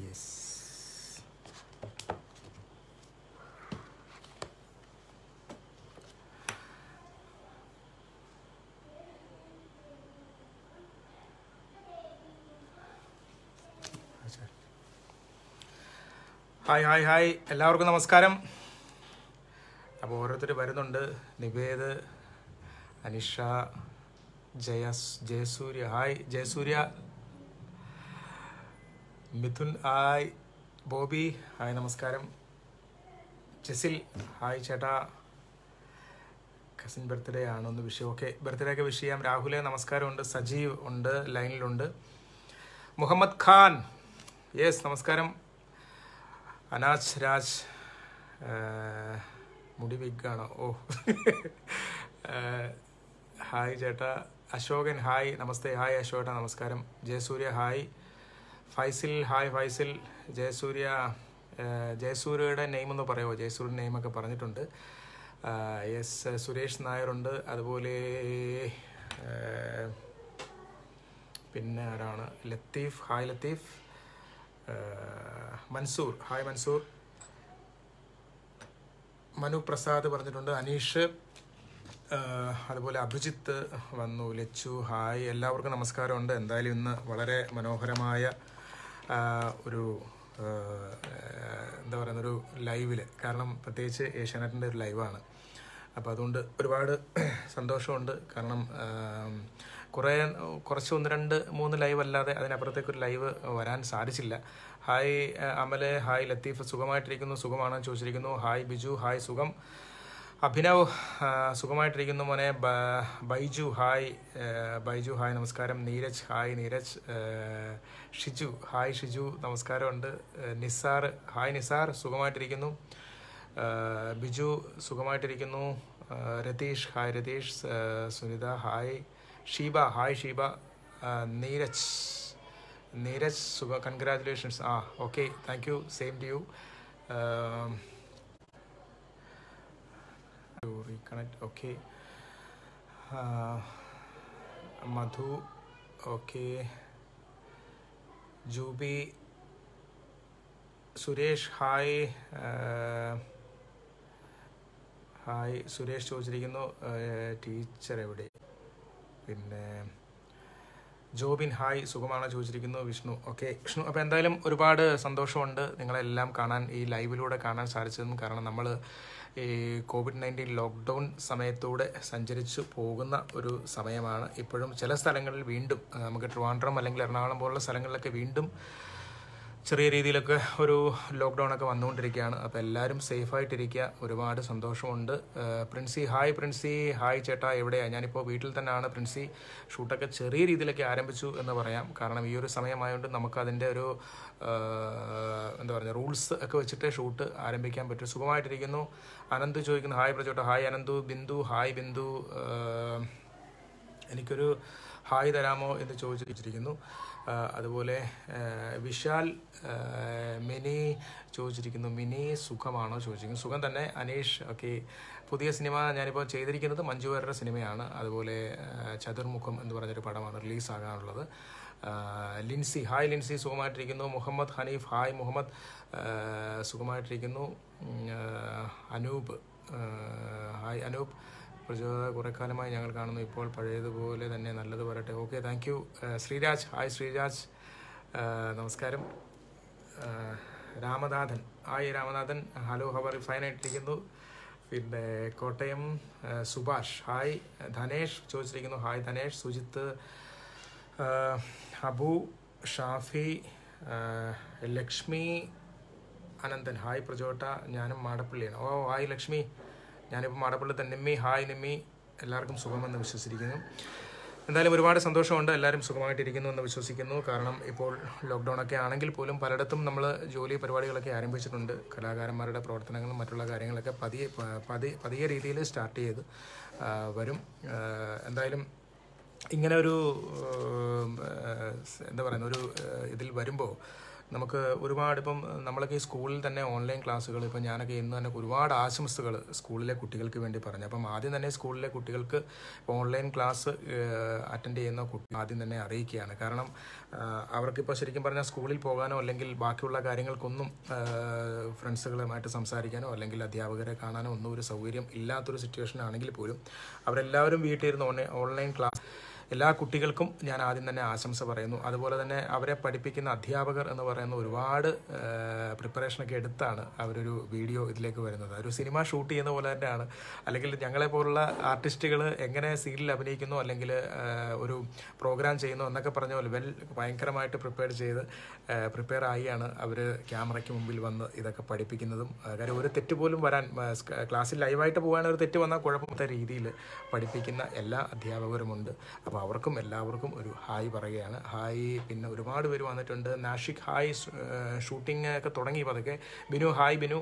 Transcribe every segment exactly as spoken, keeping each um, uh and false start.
yes hi hi hi എല്ലാവർക്കും നമസ്കാരം. അപ്പോൾ ഓരോരുത്തർ വരുന്നുണ്ട്. നിവേദ്, അനിഷ, ജയസ്, Jayasurya, hi Jayasurya, Mithun, hi Bobby, hi നമസ്കാരം. ജസിൽ, ഹായ് ചേട്ടാ, കസിൻ ബർത്ത്ഡേ ആണൊന്ന് വിഷയം. ഓക്കെ, ബർത്ത്ഡേ ഒക്കെ വിഷ് ചെയ്യാം. രാഹുലെ നമസ്കാരമുണ്ട്. സജീവ് ഉണ്ട്, ലൈനിലുണ്ട്. മുഹമ്മദ് ഖാൻ, യെസ് നമസ്കാരം. അനാജ് രാജ്, മുടി വിഗ്ഗാണോ? ഓ ഹായ് ചേട്ടാ. അശോകൻ, ഹായ് നമസ്തേ. ഹായ് അശോകേട്ടാ, നമസ്കാരം. ജയസൂര്യ, ഹായ്. ഫൈസിൽ, ഹായ് ഫൈസിൽ. ജയസൂര്യ, ജയസൂര്യയുടെ നെയിമെന്ന് പറയുമോ? ജയസൂര്യൻ്റെ നെയിമൊക്കെ പറഞ്ഞിട്ടുണ്ട്. യെസ്, സുരേഷ് നായരുണ്ട്. അതുപോലെ പിന്നെ ആരാണ്? ലത്തീഫ്, ഹായ് ലത്തീഫ്. മൻസൂർ, ഹായ് മൻസൂർ. മനു പ്രസാദ് പറഞ്ഞിട്ടുണ്ട്. അനീഷ്, അതുപോലെ അഭിജിത്ത് വന്നു. ലച്ചു, ഹായ്. എല്ലാവർക്കും നമസ്കാരമുണ്ട്. എന്തായാലും ഇന്ന് വളരെ മനോഹരമായ ഒരു എന്താ പറയുന്നൊരു ലൈവിൽ, കാരണം പ്രത്യേകിച്ച് ഏഷ്യാനെറ്റിൻ്റെ ഒരു ലൈവാണ്. അപ്പോൾ അതുകൊണ്ട് ഒരുപാട് സന്തോഷമുണ്ട്. കാരണം കുറേ കുറച്ച് ഒന്ന് രണ്ട് മൂന്ന് ലൈവ് അല്ലാതെ അതിനപ്പുറത്തേക്കൊരു ലൈവ് വരാൻ സാധിച്ചില്ല. ഹായ് അമലെ, ഹായ് ലത്തീഫ്. സുഖമായിട്ടിരിക്കുന്നു, സുഖമാണെന്ന് ചോദിച്ചിരിക്കുന്നു. ഹായ് ബിജു, ഹായ് സുഖം. അഭിനവ്, സുഖമായിട്ടിരിക്കുന്നു മോനെ. ബൈജു, ഹായ് ബൈജു, ഹായ് നമസ്കാരം. നീരജ്, ഹായ് നീരജ്. ഷിജു, ഹായ് ഷിജു, നമസ്കാരമുണ്ട്. നിസാർ, ഹായ് നിസാർ, സുഖമായിട്ടിരിക്കുന്നു. ബിജു, സുഖമായിട്ടിരിക്കുന്നു. Ratheesh, hi Ratheesh. Sunitha, hi. Sheeba, hi Sheeba. Neeraj, Neeraj സുഖ, കൺഗ്രാജുലേഷൻസ്. ആ okay, thank you, same to you. Reconnect, okay. Madhu, okay. Jubi, Suresh, hi hi. Suresh ചോദിച്ചിരിക്കുന്നു ടീച്ചർ എവിടെ. പിന്നെ ജോബിൻ, ഹായ്, സുഖമാണ് ചോദിച്ചിരിക്കുന്നു. വിഷ്ണു, ഓക്കെ വിഷ്ണു. അപ്പോൾ എന്തായാലും ഒരുപാട് സന്തോഷമുണ്ട് നിങ്ങളെല്ലാം കാണാൻ, ഈ ലൈവിലൂടെ കാണാൻ സാധിച്ചതും. കാരണം നമ്മൾ ഈ കോവിഡ് നയൻറ്റീൻ ലോക്ക്ഡൗൺ സമയത്തൂടെ സഞ്ചരിച്ചു പോകുന്ന ഒരു സമയമാണ്. ഇപ്പോഴും ചില സ്ഥലങ്ങളിൽ വീണ്ടും നമുക്ക് ട്രിവാൻഡ്രം അല്ലെങ്കിൽ എറണാകുളം പോലുള്ള സ്ഥലങ്ങളിലൊക്കെ വീണ്ടും ചെറിയ രീതിയിലൊക്കെ ഒരു ലോക്ക്ഡൗണൊക്കെ വന്നുകൊണ്ടിരിക്കുകയാണ്. അപ്പോൾ എല്ലാവരും സേഫായിട്ടിരിക്കുക, ഒരുപാട് സന്തോഷമുണ്ട്. പ്രിൻസി, ഹായ് പ്രിൻസി, ഹായ് ചേട്ടാ, എവിടെയാണ്? ഞാനിപ്പോൾ വീട്ടിൽ തന്നെയാണ് പ്രിൻസി. ഷൂട്ടൊക്കെ ചെറിയ രീതിയിലൊക്കെ ആരംഭിച്ചു എന്ന് പറയാം. കാരണം ഈ ഒരു സമയമായതുകൊണ്ട് നമുക്കതിൻ്റെ ഒരു എന്താ പറയുക റൂൾസ് ഒക്കെ വെച്ചിട്ട് ഷൂട്ട് ആരംഭിക്കാൻ പറ്റും. സുഖമായിട്ടിരിക്കുന്നു. അനന്തു ചോദിക്കുന്നു, ഹായ് പ്രചോട്ട, ഹായ് അനന്തു. ബിന്ദു, ഹായ് ബിന്ദു, എനിക്കൊരു ഹായ് തരാമോ എന്ന് ചോദിച്ചിരിക്കുന്നു. അതുപോലെ വിശാൽ, മിനി ചോദിച്ചിരിക്കുന്നു. മിനി, സുഖമാണോ ചോദിച്ചിരിക്കുന്നു. സുഖം തന്നെ. അനീഷ്, ഓക്കെ. പുതിയ സിനിമ ഞാനിപ്പോൾ ചെയ്തിരിക്കുന്നത് മഞ്ജു വാര്യരുടെ സിനിമയാണ്. അതുപോലെ ചതുർമുഖം എന്ന് പറഞ്ഞൊരു പടമാണ് റിലീസാകാനുള്ളത്. ലിൻസി, ഹായ് ലിൻസി, സുഖമായിട്ടിരിക്കുന്നു. മുഹമ്മദ് ഹനീഫ്, ഹായ് മുഹമ്മദ്, സുഖമായിട്ടിരിക്കുന്നു. അനൂപ്, ഹായ് അനൂപ്. പ്രചോദ, കുറേ കാലമായി ഞങ്ങൾ കാണുന്നു, ഇപ്പോൾ പഴയതുപോലെ തന്നെ, നല്ലത് വരട്ടെ. Okay, thank you. Sreeraj, hi Sreeraj, നമസ്കാരം. Ramanathan, hi Ramanathan, hello how are, ഫൈനായിട്ടിരിക്കുന്നു. പിന്നെ കോട്ടയം സുഭാഷ്, ഹായ്. ധനേഷ് ചോദിച്ചിരിക്കുന്നു, ഹായ് ധനേഷ്. സുജിത്ത്, അബു, ഷാഫി, ലക്ഷ്മി, അനന്തൻ, ഹായ് പ്രചോട്ട, ഞാനും മാടപ്പള്ളിയാണ്. ഓ ഹായ് ലക്ഷ്മി, ഞാനിപ്പോൾ മാടപ്പള്ളി തന്നെ. നിമ്മി, ഹായ് നിമ്മി. എല്ലാവർക്കും സുഖമെന്ന് വിശ്വസിക്കുന്നു. എന്തായാലും ഒരുപാട് സന്തോഷമുണ്ട്. എല്ലാവരും സുഖമായിട്ടിരിക്കുന്നു എന്ന് വിശ്വസിക്കുന്നു. കാരണം ഇപ്പോൾ ലോക്ക്ഡൗണൊക്കെ ആണെങ്കിൽ പോലും പലയിടത്തും നമ്മൾ ജോലി പരിപാടികളൊക്കെ ആരംഭിച്ചിട്ടുണ്ട്. കലാകാരന്മാരുടെ പ്രവർത്തനങ്ങളും മറ്റുള്ള കാര്യങ്ങളൊക്കെ പതിയെ പതിയെ പതിയ രീതിയിൽ സ്റ്റാർട്ട് ചെയ്ത് വരും. എന്തായാലും ഇങ്ങനെ ഒരു എന്താ പറയുന്ന ഒരു ഇതിൽ വരുമ്പോൾ നമുക്ക് ഒരുപാട് ഇപ്പം നമ്മളൊക്കെ സ്കൂളിൽ തന്നെ ഓൺലൈൻ ക്ലാസ്സുകൾ ഇപ്പം ഞാനൊക്കെ ഇന്ന് തന്നെ ഒരുപാട് ആശംസകൾ സ്കൂളിലെ കുട്ടികൾക്ക് വേണ്ടി പറഞ്ഞു. അപ്പം ആദ്യം തന്നെ സ്കൂളിലെ കുട്ടികൾക്ക് ഓൺലൈൻ ക്ലാസ് അറ്റൻഡ് ചെയ്യുന്ന കുട്ടി ആദ്യം തന്നെ അറിയിക്കുകയാണ്. കാരണം അവർക്കിപ്പോൾ ശരിക്കും പറഞ്ഞാൽ സ്കൂളിൽ പോകാനോ അല്ലെങ്കിൽ ബാക്കിയുള്ള കാര്യങ്ങൾക്കൊന്നും ഫ്രണ്ട്സുകളുമായിട്ട് സംസാരിക്കാനോ അല്ലെങ്കിൽ അധ്യാപകരെ കാണാനോ ഒന്നും ഒരു സൗകര്യം ഇല്ലാത്തൊരു സിറ്റുവേഷൻ ആണെങ്കിൽ പോലും അവരെല്ലാവരും വീട്ടിലിരുന്ന് ഓൺലൈൻ ക്ലാസ് എല്ലാ കുട്ടികൾക്കും ഞാൻ ആദ്യം തന്നെ ആശംസ പറയുന്നു. അതുപോലെ തന്നെ അവരെ പഠിപ്പിക്കുന്ന അധ്യാപകർ എന്ന് പറയുന്ന ഒരുപാട് പ്രിപ്പറേഷനൊക്കെ എടുത്താണ് അവരൊരു വീഡിയോ ഇതിലേക്ക് വരുന്നത്. ഒരു സിനിമ ഷൂട്ട് ചെയ്യുന്ന പോലെ തന്നെയാണ്, അല്ലെങ്കിൽ ഞങ്ങളെപ്പോലുള്ള ആർട്ടിസ്റ്റുകൾ എങ്ങനെ സീരിയൽ അഭിനയിക്കുന്നു അല്ലെങ്കിൽ ഒരു പ്രോഗ്രാം ചെയ്യുന്നു എന്നൊക്കെ പറഞ്ഞ പോലെ വെൽ ഭയങ്കരമായിട്ട് പ്രിപ്പയർ ചെയ്ത് പ്രിപ്പയർ ആയിയാണ് അവർ ക്യാമറയ്ക്ക് മുമ്പിൽ വന്ന് ഇതൊക്കെ പഠിപ്പിക്കുന്നതും. കാര്യം ഒരു തെറ്റ് പോലും വരാൻ ക്ലാസ്സിൽ ലൈവായിട്ട് പോകാൻ ഒരു തെറ്റ് വന്നാൽ കുഴപ്പമില്ലാത്ത രീതിയിൽ പഠിപ്പിക്കുന്ന എല്ലാ അധ്യാപകരുമുണ്ട്. അപ്പോൾ അവർക്കും എല്ലാവർക്കും ഒരു ഹായ് പറയുകയാണ്. ഹായ്. പിന്നെ ഒരുപാട് പേര് വന്നിട്ടുണ്ട്. നാഷിക് ഹായ്. ഷൂട്ടിംഗ് ഒക്കെ തുടങ്ങി പതുക്കെ. ബിനു ഹായ്. ബിനു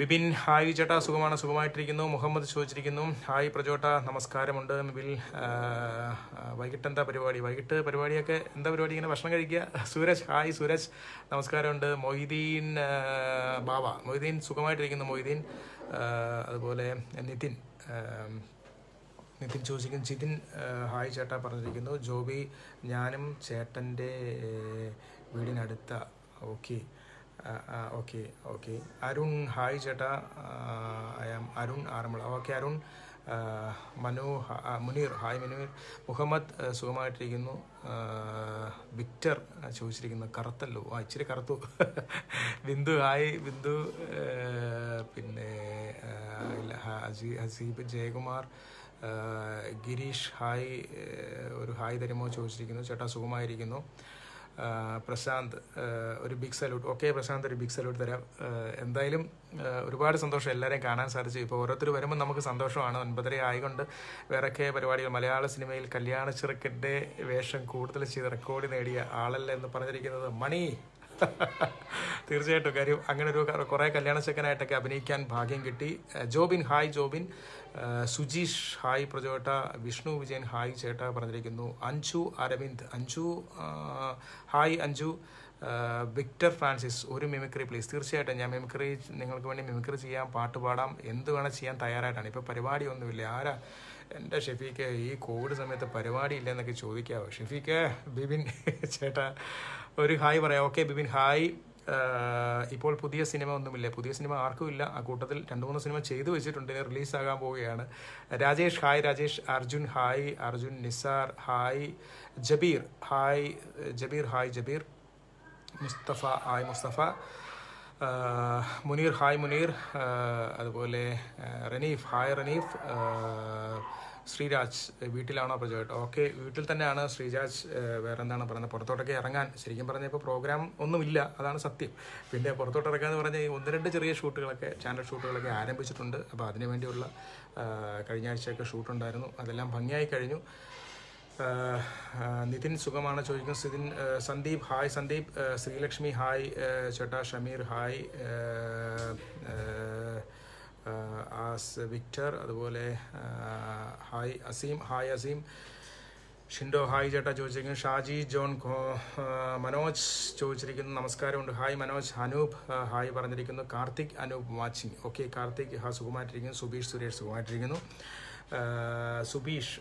ബിബിൻ ഹായ്. ചേട്ടാ സുഖമാണ്, സുഖമായിട്ടിരിക്കുന്നു. മുഹമ്മദ് ചോദിച്ചിരിക്കുന്നു ഹായ്. പ്രജോട്ട നമസ്കാരമുണ്ട്. ബിൽ വൈകിട്ട് എന്താ പരിപാടി? വൈകിട്ട് പരിപാടിയൊക്കെ എന്താ പരിപാടി? ഇങ്ങനെ ഭക്ഷണം കഴിക്കുക. സൂരജ് ഹായ്. സൂരജ് നമസ്കാരമുണ്ട്. മൊഹിയുദ്ദീൻ ബാവ. മൊഹിയുദ്ദീൻ സുഖമായിട്ടിരിക്കുന്നു. മൊഹിയുദ്ദീൻ. അതുപോലെ നിതിൻ നിതിൻ ചോദിച്ചിരിക്കുന്നു. ജിതിൻ ഹായ് ചേട്ടാ പറഞ്ഞിരിക്കുന്നു. ജോബി ഞാനും ചേട്ടൻ്റെ വീടിനടുത്ത. Okay okay okay Arun hi ചേട്ടാ. I am Arun Aranmula. Okay Arun. Manu Muneer hi. Muneer. Muhammad സുഖമായിട്ടിരിക്കുന്നു. വിക്ടർ ചോദിച്ചിരിക്കുന്നു കറുത്തല്ലോ. ആ ഇച്ചിരി കറുത്തു. ബിന്ദു ഹായ്. ബിന്ദു. പിന്നെ ഹസീബ് ജയകുമാർ. ഗിരീഷ് ഹായ്. ഒരു ഹായ് തരുമോ ചോദിച്ചിരിക്കുന്നു. ചേട്ടാ സുഖമായിരിക്കുന്നു. പ്രശാന്ത് ഒരു ബിഗ് സല്യൂട്ട്. ഓക്കെ പ്രശാന്ത് ഒരു ബിഗ് സല്യൂട്ട് തരാം. എന്തായാലും ഒരുപാട് സന്തോഷം എല്ലാവരെയും കാണാൻ സാധിച്ചു. ഇപ്പോൾ ഓരോരുത്തർ വരുമ്പോൾ നമുക്ക് സന്തോഷമാണ്. ഒൻപതര ആയിക്കൊണ്ട് വേറൊക്കെ പരിപാടികൾ. മലയാള സിനിമയിൽ കല്യാണ ചെറുക്കൻ്റെ വേഷം കൂടുതൽ ചെയ്ത് റെക്കോർഡ് നേടിയ ആളല്ല എന്ന് പറഞ്ഞിരിക്കുന്നത് മണി. തീർച്ചയായിട്ടും കാര്യം അങ്ങനെ ഒരു കുറേ കല്യാണ ചെറുക്കനായിട്ടൊക്കെ അഭിനയിക്കാൻ ഭാഗ്യം കിട്ടി. ജോബിൻ ഹായ്. ജോബിൻ. സുജീഷ് ഹായ്. പ്രജോട്ട. വിഷ്ണു വിജയൻ ഹായ് ചേട്ടാ പറഞ്ഞിരിക്കുന്നു. Anju Aravind. Anju hi. Anju. Victor Francis ഒരു മിമിക്രി പ്ലീസ്. തീർച്ചയായിട്ടും ഞാൻ മിമിക്രി നിങ്ങൾക്ക് വേണ്ടി മിമിക്രി ചെയ്യാം, പാട്ട് പാടാം, എന്ത് വേണം ചെയ്യാൻ തയ്യാറായിട്ടാണ്. ഇപ്പോൾ പരിപാടിയൊന്നുമില്ല. ആരാ എൻ്റെ ഷെഫീക്ക് ഈ കോവിഡ് സമയത്ത് പരിപാടി ഇല്ല എന്നൊക്കെ ചോദിക്കാവോ ഷെഫീക്ക്? ബിബിൻ ചേട്ടാ ഒരു ഹായ് പറയാം. Okay Bibin hi. ഇപ്പോൾ പുതിയ സിനിമ ഒന്നുമില്ല. പുതിയ സിനിമ ആർക്കും ഇല്ല. ആ കൂട്ടത്തിൽ രണ്ട് മൂന്ന് സിനിമ ചെയ്തു വെച്ചിട്ടുണ്ട്, റിലീസാകാൻ പോവുകയാണ്. Rajesh hi. Rajesh. Arjun hi. Arjun. Nisar hi. Jabeer hi. Jabeer hi. Jabeer. Mustafa hi. Mustafa. Muneer hi. Muneer. അതുപോലെ റനീഫ് ഹായ്. റനീഫ്. ശ്രീരാജ് വീട്ടിലാണോ പ്രജോട്ട്? ഓക്കെ വീട്ടിൽ തന്നെയാണ് ശ്രീരാജ്. വേറെ എന്താണ് പറയുന്നത്? പുറത്തോട്ടൊക്കെ ഇറങ്ങാൻ ശരിക്കും പറഞ്ഞാൽ ഇപ്പോൾ പ്രോഗ്രാം ഒന്നുമില്ല, അതാണ് സത്യം. പിന്നെ പുറത്തോട്ട് ഇറങ്ങുക എന്ന് പറഞ്ഞാൽ ഒന്ന് രണ്ട് ചെറിയ ഷൂട്ടുകളൊക്കെ ചാനൽ ഷൂട്ടുകളൊക്കെ ആരംഭിച്ചിട്ടുണ്ട്. അപ്പോൾ അതിനുവേണ്ടിയുള്ള കഴിഞ്ഞ ആഴ്ചയൊക്കെ ഷൂട്ടുണ്ടായിരുന്നു, അതെല്ലാം ഭംഗിയായി കഴിഞ്ഞു. നിതിൻ സുഖമാണ് ചോദിക്കുന്നത്. സിതിൻ. സന്ദീപ് ഹായ്. സന്ദീപ്. ശ്രീലക്ഷ്മി ഹായ്. ചേട്ടാ. ഷമീർ ഹായ്. ആസ്. വിക്ടർ. അതുപോലെ hi. Azeem hi. Azeem. Shindo hi ചേട്ടാ ചോദിച്ചിരിക്കുന്നു. ഷാജി ജോൺ. മനോജ് ചോദിച്ചിരിക്കുന്നു നമസ്കാരമുണ്ട്. ഹായ് മനോജ്. അനൂപ് ഹായ് പറഞ്ഞിരിക്കുന്നു. കാർത്തിക്. അനൂപ് വാച്ചിങ്. ഓക്കെ കാർത്തിക് ഹാ സുഖമായിട്ടിരിക്കുന്നു. സുബീഷ്. സുരേഷ് സുഖമായിട്ടിരിക്കുന്നു. സുബീഷ്.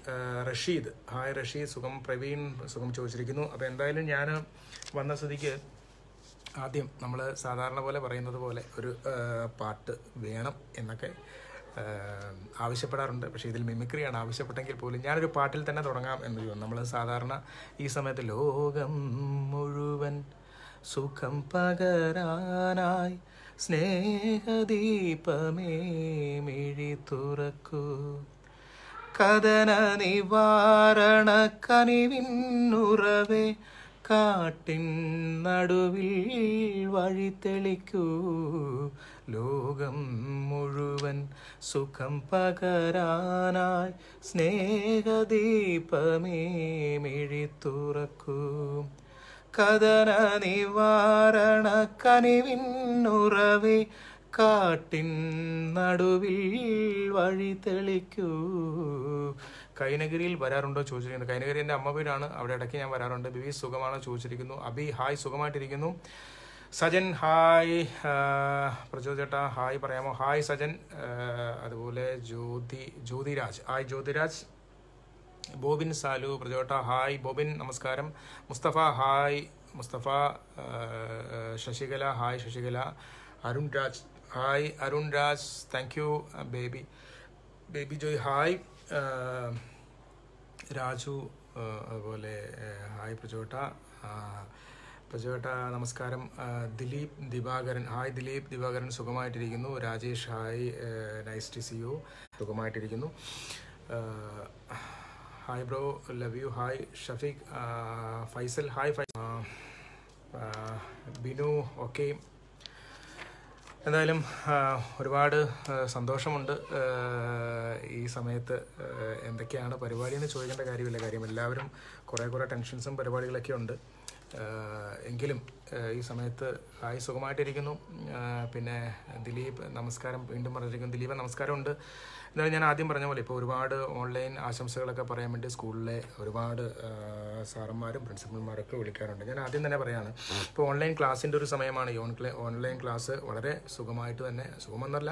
റഷീദ് ഹായ്. റഷീദ് സുഖം. പ്രവീൺ സുഖം ചോദിച്ചിരിക്കുന്നു. അപ്പോൾ എന്തായാലും ഞാൻ വന്ന സ്ഥിതിക്ക് ആദ്യം നമ്മൾ സാധാരണ പോലെ പറയുന്നത് പോലെ ഒരു പാട്ട് വേണം എന്നൊക്കെ ആവശ്യപ്പെടാറുണ്ട്. പക്ഷേ ഇതിൽ മിമിക്രിയാണ് ആവശ്യപ്പെട്ടെങ്കിൽ പോലും ഞാനൊരു പാട്ടിൽ തന്നെ തുടങ്ങാം എന്ന് തോന്നുന്നു. നമ്മൾ സാധാരണ ഈ സമയത്ത് ലോകം മുഴുവൻ സുഖം പകരാനായി സ്നേഹദീപമേ മിഴി തുറക്കൂ, കഥന നിവാരണ കനിവിന്നുറവേ കാട്ടിൻ നടുവിൽ വഴി തെളിക്കൂ, ലോകം മുഴുവൻ സുഖം പകരാനായി സ്നേഹദീപമേ മിഴി തുറക്കൂ, കഥന നിവാരണ കനിവിന്നുറവേ കാട്ടിൻ നടുവിൽ വഴി തെളിക്കൂ, കൈനഗിരിയിൽ വരാറുണ്ടോ ചോദിച്ചിരിക്കുന്നു. കൈനഗിരി എൻ്റെ അമ്മ വീടാണ്, അവിടെ ഇടയ്ക്ക് ഞാൻ വരാറുണ്ട്. ബിബി സുഖമാണോ ചോദിച്ചിരിക്കുന്നു. അബി ഹായ് സുഖമായിട്ടിരിക്കുന്നു. സജൻ ഹായ്, പ്രചോദേട്ടാ ഹായ് പറയാമോ? ഹായ് സജൻ. അതുപോലെ ജ്യോതി ജ്യോതിരാജ് ഹായ് ജ്യോതിരാജ്. ബോബിൻ സാലു പ്രചോട്ട ഹായ് ബോബിൻ നമസ്കാരം. Mustafa hi Mustafa. Sasikala hi Sasikala. Arun Raj hi Arun Raj thank you. Baby Baby Joy hi. Raju അതുപോലെ ഹായ് പ്രചോട്ട പ്രചോട്ട നമസ്കാരം. ദിലീപ് ദിവാകരൻ ഹായ് ദിലീപ് ദിവാകരൻ സുഖമായിട്ടിരിക്കുന്നു. Rajesh hi nice to see you സുഖമായിട്ടിരിക്കുന്നു. Hi bro love you hi. Shafeeq Faisal hi ഫൈ ബിനു ഓക്കെ. എന്തായാലും ഒരുപാട് സന്തോഷമുണ്ട്. ഈ സമയത്ത് എന്തൊക്കെയാണ് പരിപാടിയെന്ന് ചോദിക്കേണ്ട കാര്യമില്ല, കാര്യം എല്ലാവരും കുറേ കുറേ ടെൻഷൻസും പരിപാടികളൊക്കെ ഉണ്ട്. എങ്കിലും ഈ സമയത്ത് ഹായ് സുഖമായിട്ടിരിക്കുന്നു. പിന്നെ ദിലീപ് നമസ്കാരം വീണ്ടും പറഞ്ഞിരിക്കുന്നു. ദിലീപ് നമസ്കാരമുണ്ട്. എന്നാലും ഞാൻ ആദ്യം പറഞ്ഞ പോലെ ഇപ്പോൾ ഒരുപാട് ഓൺലൈൻ ആശംസകളൊക്കെ പറയാൻ വേണ്ടി സ്കൂളിലെ ഒരുപാട് സാറന്മാരും പ്രിൻസിപ്പൽമാരൊക്കെ വിളിക്കാറുണ്ട്. ഞാൻ ആദ്യം തന്നെ പറയുകയാണ്, ഇപ്പോൾ ഓൺലൈൻ ക്ലാസ്സിൻ്റെ ഒരു സമയമാണ്. ഈ ഓൺലൈൻ ക്ലാസ് വളരെ സുഖമായിട്ട് തന്നെ, സുഖമെന്നല്ല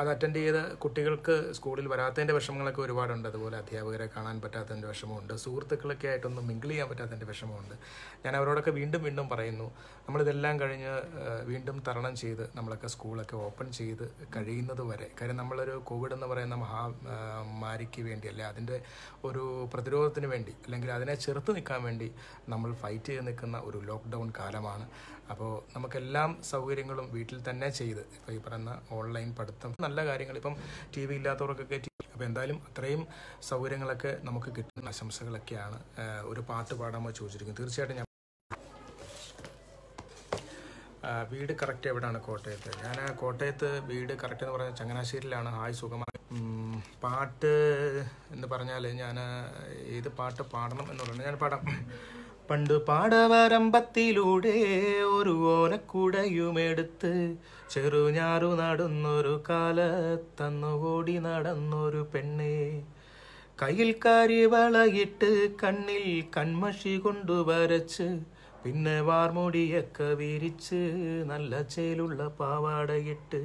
അത് അറ്റൻഡ് ചെയ്ത് കുട്ടികൾക്ക് സ്കൂളിൽ വരാത്തതിൻ്റെ വിഷമങ്ങളൊക്കെ ഒരുപാടുണ്ട്. അതുപോലെ അധ്യാപകരെ കാണാൻ പറ്റാത്തതിൻ്റെ വിഷമമുണ്ട്. സുഹൃത്തുക്കളൊക്കെ ആയിട്ടൊന്നും മിങ്കിൾ ചെയ്യാൻ പറ്റാത്തതിൻ്റെ വിഷമമുണ്ട്. ഞാൻ അവരോടൊക്കെ വീണ്ടും വീണ്ടും പറയുന്നു, നമ്മളിതെല്ലാം കഴിഞ്ഞ് വീണ്ടും തരണം ചെയ്ത് നമ്മളൊക്കെ സ്കൂളൊക്കെ ഓപ്പൺ ചെയ്ത് കഴിയുന്നത് വരെ, കാര്യം നമ്മളൊരു കോവിഡ് എന്ന് പറയുന്ന മഹാമാരിക്ക് വേണ്ടി അല്ലെ, അതിൻ്റെ ഒരു പ്രതിരോധത്തിന് വേണ്ടി അല്ലെങ്കിൽ അതിനെ ചെറുത്ത് നിൽക്കാൻ വേണ്ടി നമ്മൾ ഫൈറ്റ് ചെയ്ത് നിൽക്കുന്ന ഒരു ലോക്ക്ഡൗൺ കാലമാണ്. അപ്പോൾ നമുക്കെല്ലാം സൗകര്യങ്ങളും വീട്ടിൽ തന്നെ ചെയ്ത്, ഇപ്പോൾ ഈ പറയുന്ന ഓൺലൈൻ പഠിത്തം നല്ല കാര്യങ്ങൾ, ഇപ്പം ടി വി ഇല്ലാത്തവർക്കൊക്കെ ടി വി, അപ്പോൾ എന്തായാലും അത്രയും സൗകര്യങ്ങളൊക്കെ നമുക്ക് കിട്ടുന്ന ആശംസകളൊക്കെയാണ്. ഒരു പാട്ട് പാടാമോ ചോദിച്ചിരിക്കുന്നു. തീർച്ചയായിട്ടും ഞാൻ. വീട് കറക്റ്റ് എവിടെയാണ്? കോട്ടയത്ത്. ഞാൻ കോട്ടയത്ത് വീട് കറക്റ്റ് എന്ന് പറഞ്ഞാൽ ചങ്ങനാശ്ശേരിയിലാണ്. ഹായ് സുഖമായി. പാട്ട് എന്ന് പറഞ്ഞാൽ ഞാൻ ഏത് പാട്ട് പാടണം എന്ന് പറഞ്ഞാൽ ഞാൻ പാടാം. പണ്ട് പാടവരമ്പത്തിലൂടെ ഒരു ഓലക്കുടയുമെടുത്ത് ചെറുഞാറു നടന്നൊരു കാലത്തന്നു ഓടി നടന്നൊരു പെണ്ണേ, കയ്യിൽ കരിവളയിട്ട് കണ്ണിൽ കൺമഷി കൊണ്ടു വരച്ച് പിന്നെ വാർമുടിയൊക്കെ വിരിച്ച് നല്ല ചേലുള്ള പാവാടയിട്ട്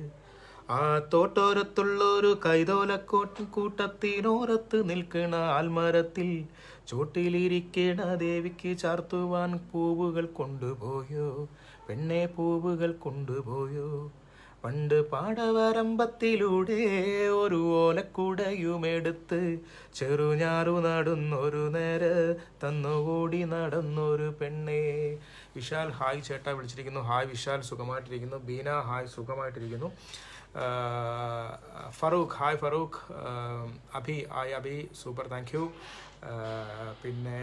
ആ തോട്ടോരത്തുള്ളൊരു കൈതോലക്കോട്ട് കൂട്ടത്തിനോരത്ത് നിൽക്കണ ആൽമരത്തിൽ ചോട്ടിലിരിക്കണ ദേവിക്ക് ചാർത്തുവാൻ പൂവുകൾ കൊണ്ടുപോയോ പെണ്ണെ, പൂവുകൾ കൊണ്ടുപോയോ. പണ്ട് പാടവരമ്പത്തിലൂടെ ഒരു ഓലക്കുടയുമെടുത്ത് ചെറുഞാറു നടന്നൊരു നേരെ തന്നുകൂടി നടന്നൊരു പെണ്ണേ. വിശാൽ ഹായ് ചേട്ടാ വിളിച്ചിരിക്കുന്നു. ഹായ് വിശാൽ സുഖമായിട്ടിരിക്കുന്നു. ബീന ഹായ് സുഖമായിട്ടിരിക്കുന്നു. Farooq hi Farooq. Abhi hi Abhi super thank you. പിന്നെ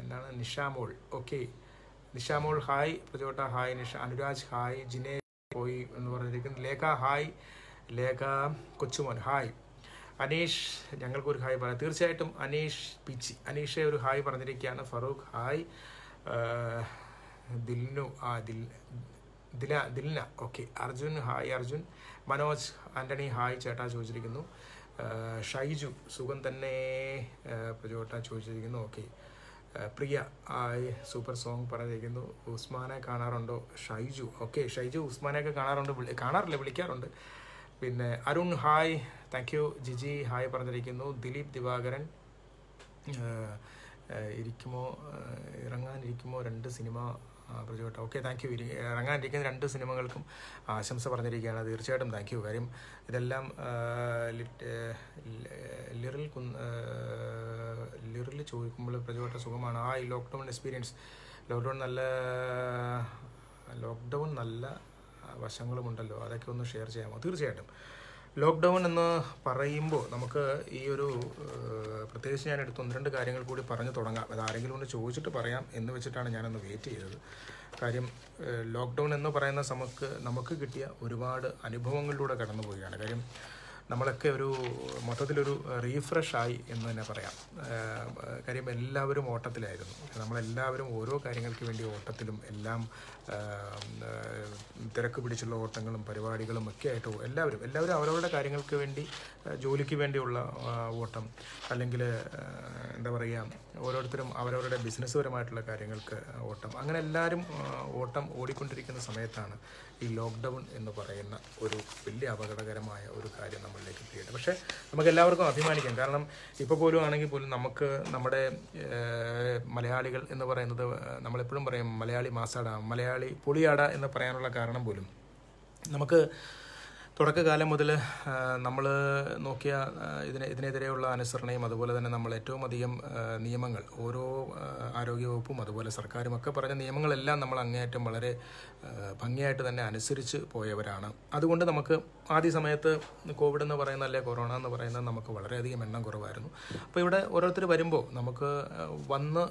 എന്താണ് നിഷാമോൾ ഓക്കെ. നിഷാമോൾ ഹായ്. പ്രചോട്ട ഹായ്. നിഷ അനുരാജ് ഹായ്. ജിനേ പോയി എന്ന് പറഞ്ഞിരിക്കുന്നു. ലേഖ ഹായ്. ലേഖ കൊച്ചുമോൻ ഹായ്. അനീഷ് ഞങ്ങൾക്കൊരു ഹായ് പറയാം. തീർച്ചയായിട്ടും അനീഷ് പിച്ചി അനീഷെ ഒരു ഹായ് പറഞ്ഞിരിക്കുകയാണ്. ഫറൂഖ് ഹായ്. ദിൽനു ആ ദിൽ ദില Dilna okay. Arjun hi Arjun. Manoj Antony hi ചേട്ടാ ചോദിച്ചിരിക്കുന്നു. ഷൈജു സുഖം തന്നെ ചേട്ടാ ചോദിച്ചിരിക്കുന്നു ഓക്കെ. പ്രിയ ആയി സൂപ്പർ സോങ് പറഞ്ഞിരിക്കുന്നു. ഉസ്മാനെ കാണാറുണ്ടോ? ഷൈജു ഓക്കെ. ഷൈജു ഉസ്മാനെയൊക്കെ കാണാറുണ്ട്, കാണാറില്ല വിളിക്കാറുണ്ട്. പിന്നെ Arun hi thank you. Jiji hi പറഞ്ഞിരിക്കുന്നു. ദിലീപ് ദിവാകരൻ ഇരിക്കുമോ ഇറങ്ങാനിരിക്കുമോ രണ്ട് സിനിമ പ്രചോട്ട ഓക്കെ താങ്ക് യു. ഇരി ഇറങ്ങാനിരിക്കുന്ന രണ്ട് സിനിമകൾക്കും ആശംസ പറഞ്ഞിരിക്കുകയാണ്. തീർച്ചയായിട്ടും താങ്ക് യു. കാര്യം ഇതെല്ലാം ലിറിൽ ലിറിൽ ചോദിക്കുമ്പോൾ പ്രചോട്ട സുഖമാണ്. ആ ഈ ലോക്ക്ഡൗൺ എക്സ്പീരിയൻസ് ലോക്ക്ഡൗൺ നല്ല ലോക്ക്ഡൗൺ നല്ല വശങ്ങളുമുണ്ടല്ലോ, അതൊക്കെ ഒന്ന് ഷെയർ ചെയ്യാമോ? തീർച്ചയായിട്ടും. ലോക്ക്ഡൗൺ എന്ന് പറയുമ്പോൾ നമുക്ക് ഈ ഒരു പ്രത്യേകിച്ച് ഞാൻ എടുത്ത് ഒന്ന് രണ്ട് കാര്യങ്ങൾ കൂടി പറഞ്ഞു തുടങ്ങാം. അത് ആരെങ്കിലും ഒന്ന് ചോദിച്ചിട്ട് പറയാം എന്ന് വെച്ചിട്ടാണ് ഞാനൊന്ന് വെയിറ്റ് ചെയ്തത്. കാര്യം ലോക്ക്ഡൗൺ എന്ന് പറയുന്ന നമുക്ക് നമുക്ക് കിട്ടിയ ഒരുപാട് അനുഭവങ്ങളിലൂടെ കടന്നു പോവുകയാണ്. കാര്യം നമ്മളൊക്കെ ഒരു മൊത്തത്തിലൊരു റീഫ്രഷായി എന്ന് തന്നെ പറയാം. കാര്യം എല്ലാവരും ഓട്ടത്തിലായിരുന്നു, നമ്മളെല്ലാവരും ഓരോ കാര്യങ്ങൾക്ക് വേണ്ടി ഓട്ടത്തിലും എല്ലാം തിരക്ക് പിടിച്ചുള്ള ഓട്ടങ്ങളും പരിപാടികളും ഒക്കെ ആയിട്ട് എല്ലാവരും എല്ലാവരും അവരവരുടെ കാര്യങ്ങൾക്ക് വേണ്ടി, ജോലിക്ക് വേണ്ടിയുള്ള ഓട്ടം, അല്ലെങ്കിൽ എന്താ പറയുക ഓരോരുത്തരും അവരവരുടെ ബിസിനസ് പരമായിട്ടുള്ള കാര്യങ്ങൾക്ക് ഓട്ടം, അങ്ങനെ എല്ലാവരും ഓട്ടം ഓടിക്കൊണ്ടിരിക്കുന്ന സമയത്താണ് ഈ ലോക്ക്ഡൗൺ എന്ന് പറയുന്ന ഒരു വലിയ അപകടകരമായ ഒരു കാര്യം നമ്മളിലേക്ക് എത്തിയത്. പക്ഷേ നമുക്ക് എല്ലാവർക്കും അഭിമാനിക്കാം. കാരണം ഇപ്പോൾ പോലും ആണെങ്കിൽ പോലും നമുക്ക് നമ്മുടെ മലയാളികൾ എന്ന് പറയുന്നത്, നമ്മളെപ്പോഴും പറയും മലയാളി മാസാട, മലയാളി പൊളിയാട എന്ന് പറയാനുള്ള കാരണം പോലും നമുക്ക് തുടക്കകാലം മുതൽ നമ്മൾ നോക്കിയ ഇതിനെ ഇതിനെതിരെയുള്ള അനുസരണയും അതുപോലെ തന്നെ നമ്മൾ ഏറ്റവും അധികം നിയമങ്ങൾ ഓരോ ആരോഗ്യവകുപ്പും അതുപോലെ സർക്കാരും ഒക്കെ പറഞ്ഞ നിയമങ്ങളെല്ലാം നമ്മൾ അങ്ങേയറ്റം വളരെ ഭംഗിയായിട്ട് തന്നെ അനുസരിച്ച് പോയവരാണ്. അതുകൊണ്ട് നമുക്ക് ആദ്യ സമയത്ത് കോവിഡ് എന്ന് പറയുന്ന അല്ലെ കൊറോണ എന്ന് പറയുന്നത് നമുക്ക് വളരെയധികം എണ്ണം കുറവായിരുന്നു. അപ്പോൾ ഇവിടെ ഓരോരുത്തർ വരുമ്പോൾ നമുക്ക് വന്ന്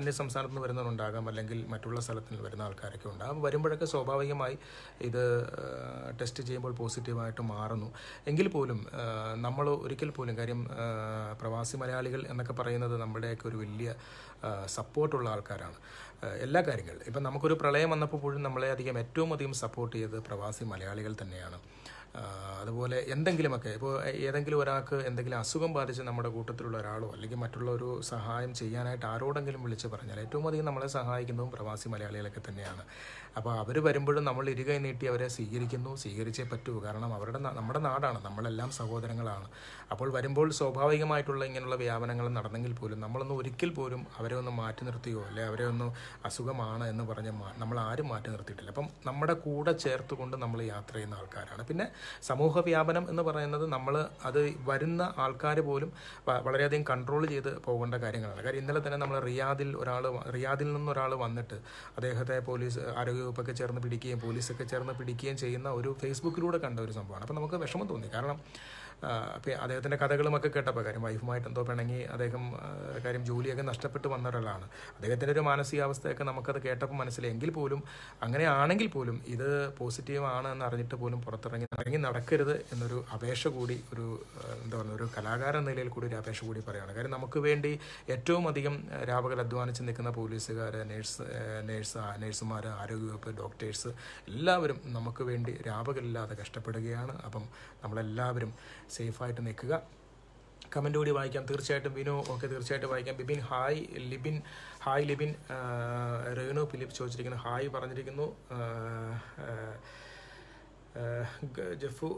അന്യ സംസ്ഥാനത്ത് നിന്ന് വരുന്നവരുണ്ടാകാം, അല്ലെങ്കിൽ മറ്റുള്ള സ്ഥലത്ത് നിന്ന് വരുന്ന ആൾക്കാരൊക്കെ ഉണ്ടാകും. അപ്പോൾ വരുമ്പോഴൊക്കെ സ്വാഭാവികമായി ഇത് ടെസ്റ്റ് ചെയ്യുമ്പോൾ പോസിറ്റീവായിട്ട് മാറുന്നു. എങ്കിൽ പോലും നമ്മൾ ഒരിക്കൽ പോലും, കാര്യം പ്രവാസി മലയാളികൾ എന്നൊക്കെ പറയുന്നത് നമ്മുടെയൊക്കെ ഒരു വലിയ സപ്പോർട്ടുള്ള ആൾക്കാരാണ് എല്ലാ കാര്യങ്ങളിലും. ഇപ്പം നമുക്കൊരു പ്രളയം വന്നപ്പോൾ പോലും നമ്മളെ അധികം ഏറ്റവും അധികം സപ്പോർട്ട് ചെയ്തത് പ്രവാസി മലയാളികൾ തന്നെയാണ്. അതുപോലെ എന്തെങ്കിലുമൊക്കെ ഇപ്പോൾ ഏതെങ്കിലും ഒരാൾക്ക് എന്തെങ്കിലും അസുഖം ബാധിച്ച് നമ്മുടെ കൂട്ടത്തിലുള്ള ഒരാളോ അല്ലെങ്കിൽ മറ്റുള്ള ഒരു സഹായം ചെയ്യാനായിട്ട് ആരോടെങ്കിലും വിളിച്ച് പറഞ്ഞാൽ ഏറ്റവും അധികം നമ്മളെ സഹായിക്കുന്നതും പ്രവാസി മലയാളികളൊക്കെ തന്നെയാണ്. അപ്പോൾ അവർ വരുമ്പോഴും നമ്മൾ ഇരുകൈ നീട്ടി അവരെ സ്വീകരിക്കുന്നു, സ്വീകരിച്ചേ പറ്റൂ. കാരണം അവരുടെ നമ്മുടെ നാടാണ്, നമ്മളെല്ലാം സഹോദരങ്ങളാണ്. അപ്പോൾ വരുമ്പോൾ സ്വാഭാവികമായിട്ടുള്ള ഇങ്ങനെയുള്ള വ്യാപനങ്ങൾ നടന്നെങ്കിൽ പോലും നമ്മളൊന്നും ഒരിക്കൽ പോലും അവരെ ഒന്ന് മാറ്റി നിർത്തിയോ അല്ലെ അവരെ ഒന്ന് അസുഖമാണ് എന്ന് പറഞ്ഞ് നമ്മൾ ആരും മാറ്റി നിർത്തിയിട്ടില്ല. അപ്പം നമ്മുടെ കൂടെ ചേർത്തുകൊണ്ട് നമ്മൾ യാത്ര ചെയ്യുന്ന ആൾക്കാരാണ്. പിന്നെ സമൂഹ വ്യാപനം എന്ന് പറയുന്നത് നമ്മൾ അത് വരുന്ന ആൾക്കാർ പോലും വളരെയധികം കൺട്രോൾ ചെയ്ത് പോകേണ്ട കാര്യങ്ങളാണ്. കാര്യം ഇന്നലെ തന്നെ നമ്മൾ റിയാദിൽ ഒരാൾ റിയാദിൽ നിന്നൊരാൾ വന്നിട്ട് അദ്ദേഹത്തെ പോലീസ് ആരോഗ്യവകുപ്പൊക്കെ ചേർന്ന് പിടിക്കുകയും പോലീസൊക്കെ ചേർന്ന് പിടിക്കുകയും ചെയ്യുന്ന ഒരു ഫേസ്ബുക്കിലൂടെ കണ്ട ഒരു സംഭവമാണ്. അപ്പോൾ നമുക്ക് വിഷമം തോന്നി. കാരണം അപ്പോൾ അദ്ദേഹത്തിൻ്റെ കഥകളുമൊക്കെ കേട്ടപ്പോൾ, കാര്യം വൈഫുമായിട്ട് എന്തോ പിണങ്ങി അദ്ദേഹം, കാര്യം ജോലിയൊക്കെ നഷ്ടപ്പെട്ട് വന്ന ഒരാളാണ്. അദ്ദേഹത്തിൻ്റെ ഒരു മാനസികാവസ്ഥയൊക്കെ നമുക്കത് കേട്ടപ്പോൾ മനസ്സിലായി. എങ്കിൽ പോലും അങ്ങനെയാണെങ്കിൽ പോലും ഇത് പോസിറ്റീവ് ആണ് എന്ന് അറിഞ്ഞിട്ട് പോലും പുറത്തിറങ്ങി ഇറങ്ങി നടക്കരുത് എന്നൊരു അപേക്ഷ കൂടി, ഒരു എന്താ പറയുക ഒരു കലാകാരൻ എന്ന നിലയിൽ കൂടി ഒരു അപേക്ഷ കൂടി പറയുകയാണ്. കാര്യം നമുക്ക് വേണ്ടി ഏറ്റവും അധികം രാപകൽ അധ്വാനിച്ച് നിൽക്കുന്ന പോലീസുകാർ, നേഴ്സ് നേഴ്സ് നേഴ്സുമാർ, ആരോഗ്യവകുപ്പ്, ഡോക്ടേഴ്സ് എല്ലാവരും നമുക്ക് വേണ്ടി രാപകലില്ലാതെ കഷ്ടപ്പെടുകയാണ്. അപ്പം നമ്മളെല്ലാവരും സേഫായിട്ട് നിൽക്കുക. കമൻ്റ് കൂടി വായിക്കാം തീർച്ചയായിട്ടും. വിനു ഓക്കെ തീർച്ചയായിട്ടും വായിക്കാം. Bibin hi, Libin hi, Libin Renu Philip ചോദിച്ചിരിക്കുന്നു ഹായ് പറഞ്ഞിരിക്കുന്നു. ജഫു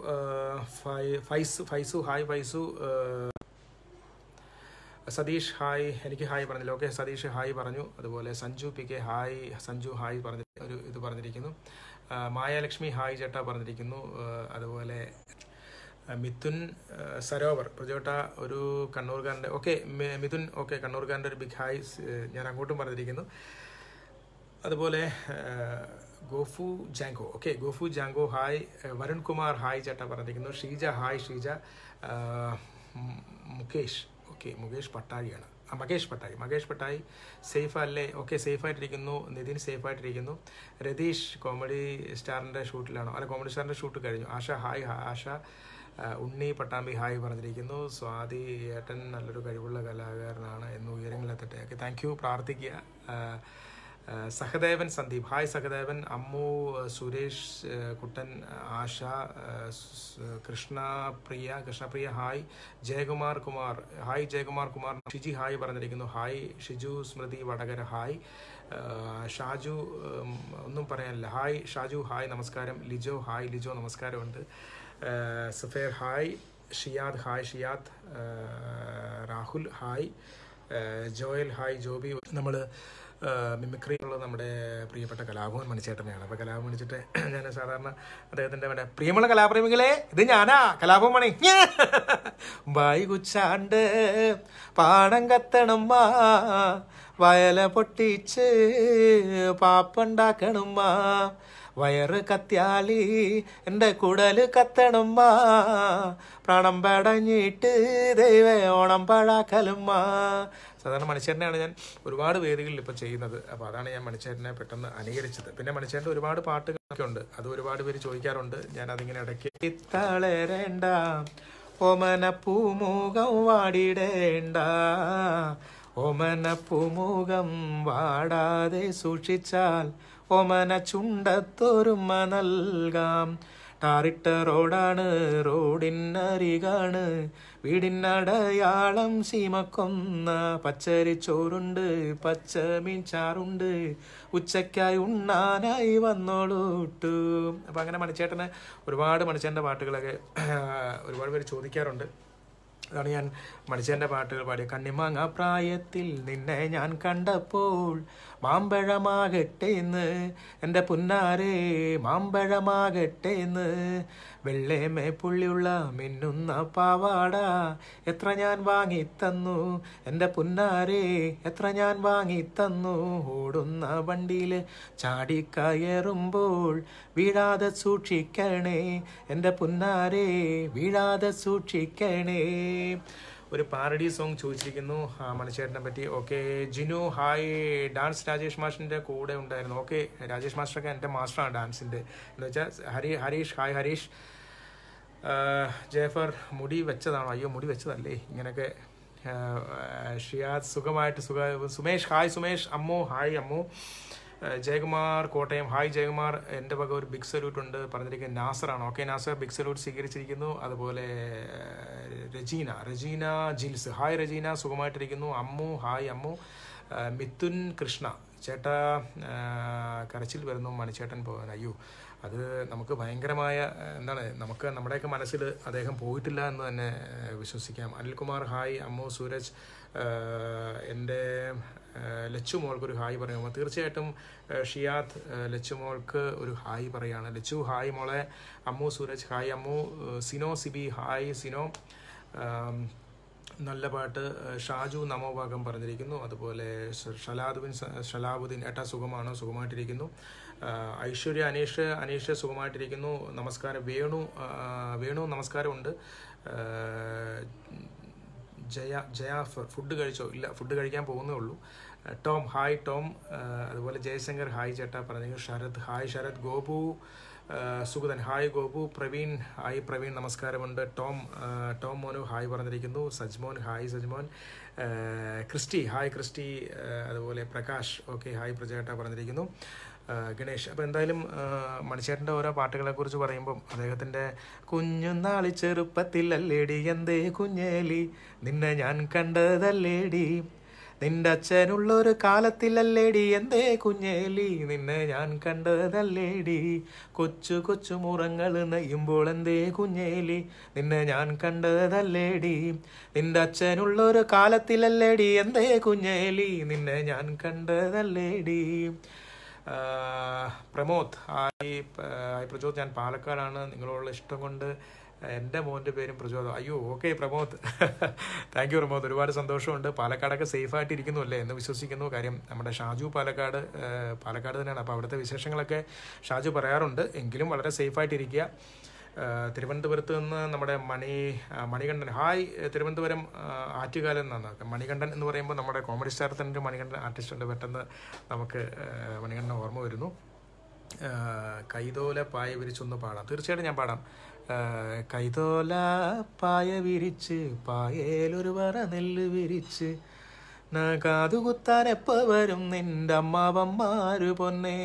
ഫൈസു ഫൈസു ഹായ് ഫൈസു. സതീഷ് ഹായ്, എനിക്ക് ഹായ് പറഞ്ഞില്ല. ഓക്കെ സതീഷ് ഹായ് പറഞ്ഞു. അതുപോലെ Sanju P K hi, Sanju hi പറഞ്ഞ ഒരു ഇത് പറഞ്ഞിരിക്കുന്നു. മായാലക്ഷ്മി ഹായ് ചേട്ടാ പറഞ്ഞിരിക്കുന്നു. അതുപോലെ മിഥുൻ സരോവർ പ്രജോട്ട ഒരു കണ്ണൂർക്കാരൻ്റെ ഓക്കെ മിഥുൻ ഓക്കെ കണ്ണൂർക്കാരൻ്റെ ഒരു ബിഗ് ഹായ് ഞാൻ അങ്ങോട്ടും പറഞ്ഞിരിക്കുന്നു. അതുപോലെ Gofu Jango okay Gofu Jango hi. Varun Kumar hi ചേട്ടാ പറഞ്ഞിരിക്കുന്നു. ഷീജ ഹായ് ഷീജ. മുകേഷ് ഓക്കെ മുകേഷ് പട്ടാഴിയാണ് മകേഷ് പട്ടായി മകേഷ് പട്ടായി സേഫ് അല്ലേ? ഓക്കെ സേഫായിട്ടിരിക്കുന്നു. നിതിൻ സേഫായിട്ടിരിക്കുന്നു. രതീഷ് കോമഡി സ്റ്റാറിൻ്റെ ഷൂട്ടിലാണോ? അല്ല, കോമഡി സ്റ്റാറിൻ്റെ ഷൂട്ട് കഴിഞ്ഞു. ആശ ഹായ് ആശ. ഉണ്ണി പട്ടാമ്പി ഹായ് പറഞ്ഞിരിക്കുന്നു. സ്വാതി ഏട്ടൻ നല്ലൊരു കഴിവുള്ള കലാകാരനാണ് എന്ന് ഉയരങ്ങളിലെത്തട്ടെ. ഓക്കെ താങ്ക് യു, പ്രാർത്ഥിക്കുക. Sahadevan Sandeep hi Sahadevan. Ammu Suresh Kuttan Asha Krishnapriya Krishnapriya hi. Jayakumar Kumar hi Jayakumar Kumar. Shiji hi പറഞ്ഞിരിക്കുന്നു. ഹായ് ഷിജു. സ്മൃതി വടകര ഹായ്. ഷാജു ഒന്നും പറയാനില്ല. ഹായ് ഷാജു ഹായ് നമസ്കാരം. ലിജോ ഹായ് ലിജോ നമസ്കാരമുണ്ട്. സഫേർ hi. Shiyad hi Shiyad. Rahul hi. Joel hi Joby. നമ്മൾ മിമിക്രി ഉള്ള നമ്മുടെ പ്രിയപ്പെട്ട കലാഭവൻ മണിച്ചേട്ടനെയാണ്. അപ്പോൾ കലാഭവൻ മണിച്ചിട്ട് ഞാൻ സാധാരണ അദ്ദേഹത്തിൻ്റെ മറ്റേ പ്രിയമുള്ള കലാപ്രേമികളെ ഇത് ഞാനാ കലാഭവൻ മണി വൈകുച്ചാണ്ട് പാടം കത്തണമ്മ വയല പൊട്ടിച്ച് പാപ്പുണ്ടാക്കണമ്മ വയറ് കത്തിയാളി എൻ്റെ കുടല് കത്തണമ്മ പ്രാണം പടഞ്ഞിട്ട് ദൈവ ഓണം പഴാക്കലമ്മ. സാധാരണ മണിച്ചേട്ടനെയാണ് ഞാൻ ഒരുപാട് വേദികളിൽ ഇപ്പോൾ ചെയ്യുന്നത്. അപ്പോൾ അതാണ് ഞാൻ മണിച്ചേട്ടനെ പെട്ടെന്ന് അനുകരിച്ചത്. പിന്നെ മണിച്ചേട്ടൻ്റെ ഒരുപാട് പാട്ടുകൾ अदर चोद ओमन पूमुगम वाड़िडेंड ओमन पूमुगम वाड़ादे सूक्षिच्चाल ओमन चुंडत्तोरुम्म नल्गाम ടാറിട്ട റോഡാണ് റോഡിനരികാണ് വീടിനടയാളം സീമക്കൊന്ന പച്ചരിച്ചോറുണ്ട് പച്ചമീൻ ചാറുണ്ട് ഉച്ചക്കായി ഉണ്ണാനായി വന്നോളൂട്ടു. അപ്പോൾ അങ്ങനെ മണിച്ചേട്ടനെ ഒരുപാട് മണിച്ചേട്ടൻ്റെ പാട്ടുകളൊക്കെ ഒരുപാട് പേര് ചോദിക്കാറുണ്ട്. അതാണ് ഞാൻ മണിച്ചേട്ടൻ്റെ പാട്ടുകൾ പാടിയ കണ്ണിമാങ്ങ പ്രായത്തിൽ നിന്നെ ഞാൻ കണ്ടപ്പോൾ മാമ്പഴമാകട്ടെ എന്ന് എൻ്റെ പുന്നാരേ മാമ്പഴമാകട്ടെ എന്ന് വെള്ളേമേ പുള്ളിയുള്ള മിന്നുന്ന പാവാട എത്ര ഞാൻ വാങ്ങിത്തന്നു എൻ്റെ പുന്നാരേ എത്ര ഞാൻ വാങ്ങിത്തന്നു ഓടുന്ന വണ്ടിയിൽ ചാടിക്കയറുമ്പോൾ വീഴാതെ സൂക്ഷിക്കണേ എൻ്റെ പുന്നാരേ വീഴാതെ സൂക്ഷിക്കണേ. ഒരു പാരഡി സോങ് ചോദിച്ചിരിക്കുന്നു മണിച്ചേട്ടനെ പറ്റി. Okay Jinu hi, dance Rajesh മാഷിൻ്റെ കൂടെ ഉണ്ടായിരുന്നു. ഓക്കെ രാജേഷ് മാസ്റ്ററൊക്കെ എൻ്റെ മാസ്റ്ററാണ് ഡാൻസിൻ്റെ എന്ന് വെച്ചാൽ. ഹരി ഹരീഷ് ഹായ് ഹരീഷ്. ജേഫർ മുടി വെച്ചതാണോ? അയ്യോ മുടി വെച്ചതല്ലേ ഇങ്ങനെയൊക്കെ. ഷിയാദ് സുഖമായിട്ട് സുഖ. Sumesh hi Sumesh. Ammu hi Ammu. Jayakumar Kottayam hi Jayakumar. എൻ്റെ വക ഒരു ബിഗ് സല്യൂട്ട് ഉണ്ട് പറഞ്ഞിരിക്കുന്നത് നാസറാണ്. ഓക്കെ നാസർ ബിഗ് സല്യൂട്ട് സ്വീകരിച്ചിരിക്കുന്നു. അതുപോലെ രജീന രജീന ജിൽസ് ഹായ് രജീന സുഖമായിട്ടിരിക്കുന്നു. അമ്മു ഹായ് അമ്മു. മിഥുൻ കൃഷ്ണ ചേട്ടാ കരച്ചിൽ വരുന്നു മണിച്ചേട്ടൻ പോകാൻ. അയ്യോ അത് നമുക്ക് ഭയങ്കരമായ എന്താണ് നമുക്ക് നമ്മുടെയൊക്കെ മനസ്സിൽ അദ്ദേഹം പോയിട്ടില്ല എന്ന് തന്നെ വിശ്വസിക്കാം. അനിൽകുമാർ ഹായ് അമ്മു. സൂരജ് എൻ്റെ ലച്ചു മോൾക്കൊരു ഹായ് പറയുമോ? തീർച്ചയായിട്ടും ഷിയാദ് ലച്ചു മോൾക്ക് ഒരു ഹായ് പറയുകയാണ്. ലച്ചു ഹായ് മോളെ. അമ്മു സൂരജ് ഹായ് അമ്മു. സിനോ സിബി ഹായ് സിനോ നല്ല പാട്ട്. ഷാജു നമോഭാഗം പറഞ്ഞിരിക്കുന്നു. അതുപോലെ ഷലാദുബിൻ ഷലാബുദ്ദീൻ ഏട്ടാ സുഖമാണ് സുഖമായിട്ടിരിക്കുന്നു. ഐശ്വര്യ അനീഷ് അനീഷ് സുഖമായിട്ടിരിക്കുന്നു. നമസ്കാരം വേണു വേണു നമസ്കാരമുണ്ട്. ജയ ജയാഫർ ഫുഡ് കഴിച്ചോ? ഇല്ല ഫുഡ് കഴിക്കാൻ പോകുന്നേ ഉള്ളൂ. Tom hi Tom. അതുപോലെ ജയശങ്കർ ഹായ് ചേട്ടാ പറഞ്ഞു. Sarath hi Sarath. Gopu Sugathan hi Gopu. Praveen hi Praveen നമസ്കാരമുണ്ട്. ടോം ടോം മോനു ഹായ് പറഞ്ഞിരിക്കുന്നു. Sajmon hi Sajmon. Christy hi Christy. അതുപോലെ പ്രകാശ് ഓക്കെ ഹായ് പ്രജേട്ടാ പറഞ്ഞിരിക്കുന്നു. ഗണേഷ്. അപ്പോൾ എന്തായാലും മണിച്ചേട്ടൻ്റെ ഓരോ പാട്ടുകളെക്കുറിച്ച് പറയുമ്പം അദ്ദേഹത്തിൻ്റെ കുഞ്ഞുനാളി ചെറുപ്പത്തിലല്ലേടി എന്തേ കുഞ്ഞേലി നിന്നെ ഞാൻ കണ്ടതല്ലേടി നിന്റെ അച്ഛനുള്ളൊരു കാലത്തിലല്ലേടി എന്തേ കുഞ്ഞേലി നിന്നെ ഞാൻ കണ്ടതല്ലേടി കൊച്ചു കൊച്ചു മുറങ്ങൾ നെയ്യുമ്പോൾ എന്തേ കുഞ്ഞേലി നിന്നെ ഞാൻ കണ്ടതല്ലേടി നിന്റെ അച്ഛനുള്ളൊരു കാലത്തിലല്ലേടി എന്തേ കുഞ്ഞേലി നിന്നെ ഞാൻ കണ്ടതല്ലേടി. Pramod hi hi Prajod. ഞാൻ പാലക്കാടാണ്. നിങ്ങളോടുള്ള ഇഷ്ടം കൊണ്ട് എൻ്റെ മോൻ്റെ പേരും പ്രജോദ്. അയ്യോ okay Pramod thank you Pramod. ഒരുപാട് സന്തോഷമുണ്ട്. പാലക്കാടൊക്കെ സേഫായിട്ടിരിക്കുന്നു അല്ലേ എന്ന് വിശ്വസിക്കുന്നു. കാര്യം നമ്മുടെ ഷാജു പാലക്കാട് പാലക്കാട് തന്നെയാണ്. അപ്പോൾ അവിടുത്തെ വിശേഷങ്ങളൊക്കെ ഷാജു പറയാറുണ്ട്. എങ്കിലും വളരെ സേഫായിട്ടിരിക്കുക. തിരുവനന്തപുരത്ത് നിന്ന് നമ്മുടെ മണി മണികണ്ഠൻ ഹായ്. തിരുവനന്തപുരം ആറ്റുകാലം നിന്നാണ്. മണികണ്ഠൻ എന്ന് പറയുമ്പോൾ നമ്മുടെ കോമഡി സ്റ്റാർ തന്നെ ഒരു മണികണ്ഠൻ ആർട്ടിസ്റ്റുണ്ട്. പെട്ടെന്ന് നമുക്ക് മണികണ്ഠൻ ഓർമ്മ വരുന്നു. കൈതോല പായ വിരിച്ചൊന്ന് പാടാം. തീർച്ചയായിട്ടും ഞാൻ പാടാം. കൈതോല പായ വിരിച്ച് പായേലൊരു വറ നെല്ല് വിരിച്ച് നാ കാതുകുത്താൻ എപ്പോൾ വരും നിൻ്റെ അമ്മാവന്മാര് പൊന്നേ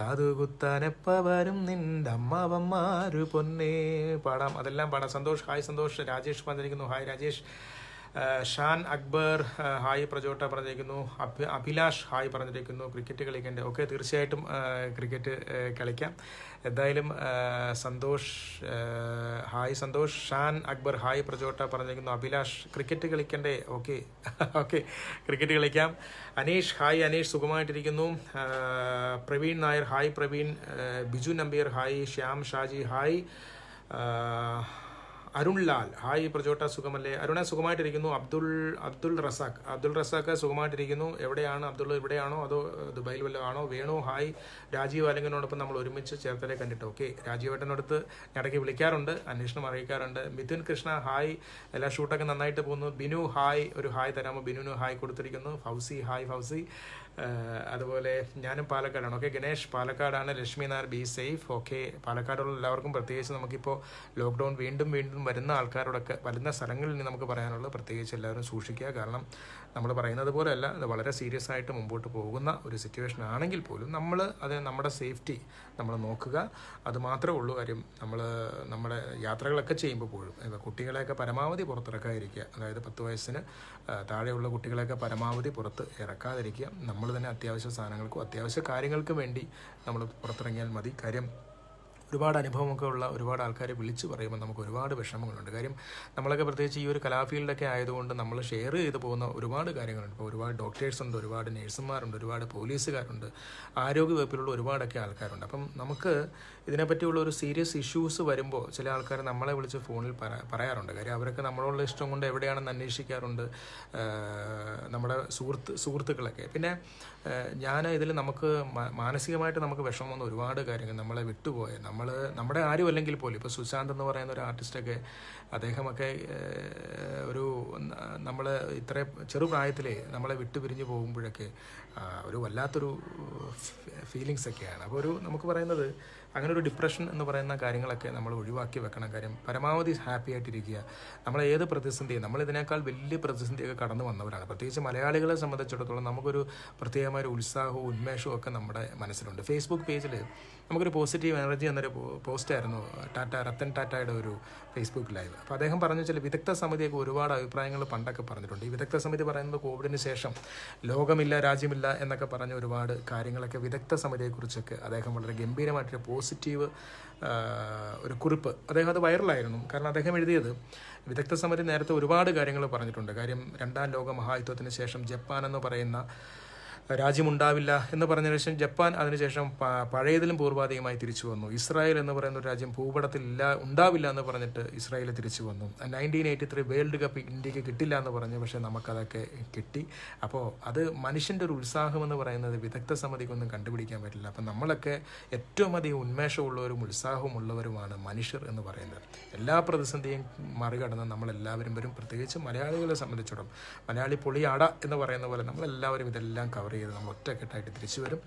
കാതുകുത്താനെപ്പ വരും നിൻ്റെ അമ്മാവന്മാര് പൊന്നേ. പാടാം അതെല്ലാം പാടാം. സന്തോഷ് ഹായ് സന്തോഷ്. രാജേഷ് പറഞ്ഞിരിക്കുന്നു ഹായ് രാജേഷ്. ഷാൻ അക്ബർ ഹായ് പ്രജോട്ട പറഞ്ഞിരിക്കുന്നു. അഭി അഭിലാഷ് ഹായ് പറഞ്ഞിരിക്കുന്നു. ക്രിക്കറ്റ് കളിക്കണ്ടേ? ഓക്കെ തീർച്ചയായിട്ടും ക്രിക്കറ്റ് കളിക്കാം. എന്തായാലും സന്തോഷ് ഹായ് സന്തോഷ്. ഷാൻ അക്ബർ ഹായ് പ്രജോട്ട പറഞ്ഞിരിക്കുന്നു. അഭിലാഷ് ക്രിക്കറ്റ് കളിക്കണ്ടേ? ഓക്കെ ഓക്കെ ക്രിക്കറ്റ് കളിക്കാം. അനീഷ് ഹായ് അനീഷ് സുഖമായിട്ടിരിക്കുന്നു. Praveen Nair hi Praveen. Biju Nambiar hi. Shyam Shaji hi. Arun Lal hi പ്രജോട്ട സുഖമല്ലേ? അരുണ സുഖമായിട്ടിരിക്കുന്നു. അബ്ദുൾ അബ്ദുൾ റസാഖ് അബ്ദുൾ റസാഖ് സുഖമായിട്ടിരിക്കുന്നു. എവിടെയാണ് അബ്ദുൾ? ഇവിടെയാണോ അതോ ദുബായിൽ വല്ലതും ആണോ? വേണു ഹായ്. രാജീവ് അലങ്കനോടൊപ്പം നമ്മൾ ഒരുമിച്ച് ചേർത്തലേ കണ്ടിട്ട്. ഓക്കെ രാജീവേട്ടനടുത്ത് ഇടയ്ക്ക് വിളിക്കാറുണ്ട്, അന്വേഷണം അറിയിക്കാറുണ്ട്. മിഥുൻ കൃഷ്ണ ഹായ്. എല്ലാ ഷൂട്ടൊക്കെ നന്നായിട്ട് പോകുന്നു. ബിനു ഹായ്. ഒരു ഹായ് തരാമോ? ബിനുവിന് ഹായ് കൊടുത്തിരിക്കുന്നു. ഫൗസി ഹായ് ഫൗസി. അതുപോലെ ഞാനും പാലക്കാടാണ്. ഓക്കെ ഗണേഷ് പാലക്കാടാണ്. Lakshmi Nair be safe. Okay പാലക്കാടുള്ള എല്ലാവർക്കും പ്രത്യേകിച്ച് നമുക്കിപ്പോൾ ലോക്ക്ഡൗൺ വീണ്ടും വീണ്ടും വരുന്ന ആൾക്കാരോടൊക്കെ വരുന്ന സ്ഥലങ്ങളിൽ നിന്ന് നമുക്ക് പറയാനുള്ളത് പ്രത്യേകിച്ച് എല്ലാവരും സൂക്ഷിക്കുക. കാരണം നമ്മൾ പറയുന്നത് പോലെയല്ല, അത് വളരെ സീരിയസ് ആയിട്ട് മുമ്പോട്ട് പോകുന്ന ഒരു സിറ്റുവേഷൻ ആണെങ്കിൽ പോലും നമ്മൾ അത് നമ്മുടെ സേഫ്റ്റി നമ്മൾ നോക്കുക, അത് മാത്രമേ ഉള്ളൂ കാര്യം. നമ്മൾ നമ്മുടെ യാത്രകളൊക്കെ ചെയ്യുമ്പോൾ പോലും കുട്ടികളെയൊക്കെ പരമാവധി പുറത്തിറക്കാതിരിക്കുക. അതായത് പത്ത് വയസ്സിന് താഴെയുള്ള കുട്ടികളെയൊക്കെ പരമാവധി പുറത്ത് ഇറക്കാതിരിക്കുക. നമ്മൾ തന്നെ അത്യാവശ്യ സാധനങ്ങൾക്കും അത്യാവശ്യ കാര്യങ്ങൾക്കും വേണ്ടി നമ്മൾ പുറത്തിറങ്ങിയാൽ മതി. കാര്യം ഒരുപാട് അനുഭവമൊക്കെ ഉള്ള ഒരുപാട് ആൾക്കാരെ വിളിച്ച് പറയുമ്പോൾ നമുക്ക് ഒരുപാട് വിഷമങ്ങളുണ്ട്. കാര്യം നമ്മളൊക്കെ പ്രത്യേകിച്ച് ഈ ഒരു കലാഫീൽഡൊക്കെ ആയതുകൊണ്ട് നമ്മൾ ഷെയർ ചെയ്ത് പോകുന്ന ഒരുപാട് കാര്യങ്ങളുണ്ട്. ഇപ്പോൾ ഒരുപാട് ഡോക്ടേഴ്സുണ്ട്, ഒരുപാട് നേഴ്സുമാരുണ്ട്, ഒരുപാട് പോലീസുകാരുണ്ട്, ആരോഗ്യവകുപ്പിലുള്ള ഒരുപാടൊക്കെ ആൾക്കാരുണ്ട്. അപ്പം നമുക്ക് ഇതിനെപ്പറ്റിയുള്ള ഒരു സീരിയസ് ഇഷ്യൂസ് വരുമ്പോൾ ചില ആൾക്കാർ നമ്മളെ വിളിച്ച് ഫോണിൽ പറയാറുണ്ട്. കാര്യം അവരൊക്കെ നമ്മളോടുള്ള ഇഷ്ടം കൊണ്ട് എവിടെയാണെന്ന് അന്വേഷിക്കാറുണ്ട്, നമ്മുടെ സുഹൃത്ത് സുഹൃത്തുക്കളൊക്കെ. പിന്നെ ഞാൻ ഇതിൽ നമുക്ക് മാനസികമായിട്ട് നമുക്ക് വിഷമം വന്ന ഒരുപാട് കാര്യങ്ങൾ നമ്മളെ വിട്ടുപോയ നമ്മൾ നമ്മുടെ ആരും അല്ലെങ്കിൽ പോലും ഇപ്പോൾ സുശാന്ത് എന്ന് പറയുന്ന ഒരു ആർട്ടിസ്റ്റൊക്കെ അദ്ദേഹമൊക്കെ ഒരു നമ്മൾ ഇത്ര ചെറുപ്രായത്തിലേ നമ്മളെ വിട്ടു പിരിഞ്ഞ് പോകുമ്പോഴൊക്കെ ഒരു വല്ലാത്തൊരു ഫീലിങ്സൊക്കെയാണ്. അപ്പോൾ ഒരു നമുക്ക് പറയുന്നത് അങ്ങനെ ഒരു ഡിപ്രഷൻ എന്ന് പറയുന്ന കാര്യങ്ങളൊക്കെ നമ്മൾ ഒഴിവാക്കി വെക്കണം. കാര്യം പരമാവധി ഹാപ്പി ആയിട്ടിരിക്കുക. നമ്മൾ ഏത് പ്രതിസന്ധിയും നമ്മളിതിനേക്കാൾ വലിയ പ്രതിസന്ധിയൊക്കെ കടന്നു വന്നവരാണ്. പ്രത്യേകിച്ച് മലയാളികളെ സംബന്ധിച്ചിടത്തോളം നമുക്കൊരു പ്രത്യേകമായ ഒരു ഉത്സാഹവും ഉന്മേഷവും ഒക്കെ നമ്മുടെ മനസ്സിലുണ്ട്. ഫേസ്ബുക്ക് പേജിൽ നമുക്കൊരു പോസിറ്റീവ് എനർജി എന്നൊരു പോസ്റ്റായിരുന്നു ടാറ്റ രത്തൻ ടാറ്റയുടെ ഒരു ഫേസ്ബുക്ക് ലൈവ്. അപ്പോൾ അദ്ദേഹം പറഞ്ഞു വെച്ചാൽ വിദഗ്ധ സമിതിയൊക്കെ ഒരുപാട് അഭിപ്രായങ്ങൾ പണ്ടൊക്കെ പറഞ്ഞിട്ടുണ്ട്. ഈ വിദഗ്ധ സമിതി പറയുന്നത് കോവിഡിന് ശേഷം ലോകമില്ല രാജ്യമില്ല എന്നൊക്കെ പറഞ്ഞ ഒരുപാട് കാര്യങ്ങളൊക്കെ വിദഗ്ധ സമിതിയെക്കുറിച്ചൊക്കെ അദ്ദേഹം വളരെ ഗംഭീരമായിട്ടൊരു പോസിറ്റീവ് ഒരു കുറിപ്പ് അദ്ദേഹം അത് വൈറലായിരുന്നു. കാരണം അദ്ദേഹം എഴുതിയത് വിദഗ്ധ സമിതി നേരത്തെ ഒരുപാട് കാര്യങ്ങൾ പറഞ്ഞിട്ടുണ്ട്. കാര്യം രണ്ടാം ലോക മഹായുദ്ധത്തിന് ശേഷം ജപ്പാൻ എന്ന് പറയുന്ന രാജ്യമുണ്ടാവില്ല എന്ന് പറഞ്ഞതിന് ശേഷം ജപ്പാൻ അതിനുശേഷം പഴയതിലും പൂർവാധികമായി തിരിച്ചു വന്നു. ഇസ്രായേൽ എന്ന് പറയുന്ന ഒരു രാജ്യം ഭൂപടത്തിൽ ഇല്ല ഉണ്ടാവില്ല എന്ന് പറഞ്ഞിട്ട് ഇസ്രായേൽ തിരിച്ചു വന്നു. Nineteen eighty three world cup ഇന്ത്യക്ക് കിട്ടില്ല എന്ന് പറഞ്ഞു, പക്ഷേ നമുക്കതൊക്കെ കിട്ടി. അപ്പോൾ അത് മനുഷ്യൻ്റെ ഒരു ഉത്സാഹം എന്ന് പറയുന്നത് വിദഗ്ധ സമിതിക്കൊന്നും കണ്ടുപിടിക്കാൻ പറ്റില്ല. അപ്പം നമ്മളൊക്കെ ഏറ്റവും അധികം ഉന്മേഷമുള്ളവരും ഉത്സാഹമുള്ളവരുമാണ് മനുഷ്യർ എന്ന് പറയുന്നത്. എല്ലാ പ്രതിസന്ധിയും മറികടന്ന് നമ്മളെല്ലാവരും വരും. പ്രത്യേകിച്ച് മലയാളികളെ സംബന്ധിച്ചിടത്തോളം മലയാളി പൊളിയാട എന്ന് പറയുന്ന പോലെ നമ്മളെല്ലാവരും ഇതെല്ലാം കവർ ചെയ്ത് നമ്മൾ ഒറ്റക്കെട്ടായിട്ട് തിരിച്ചു വരും.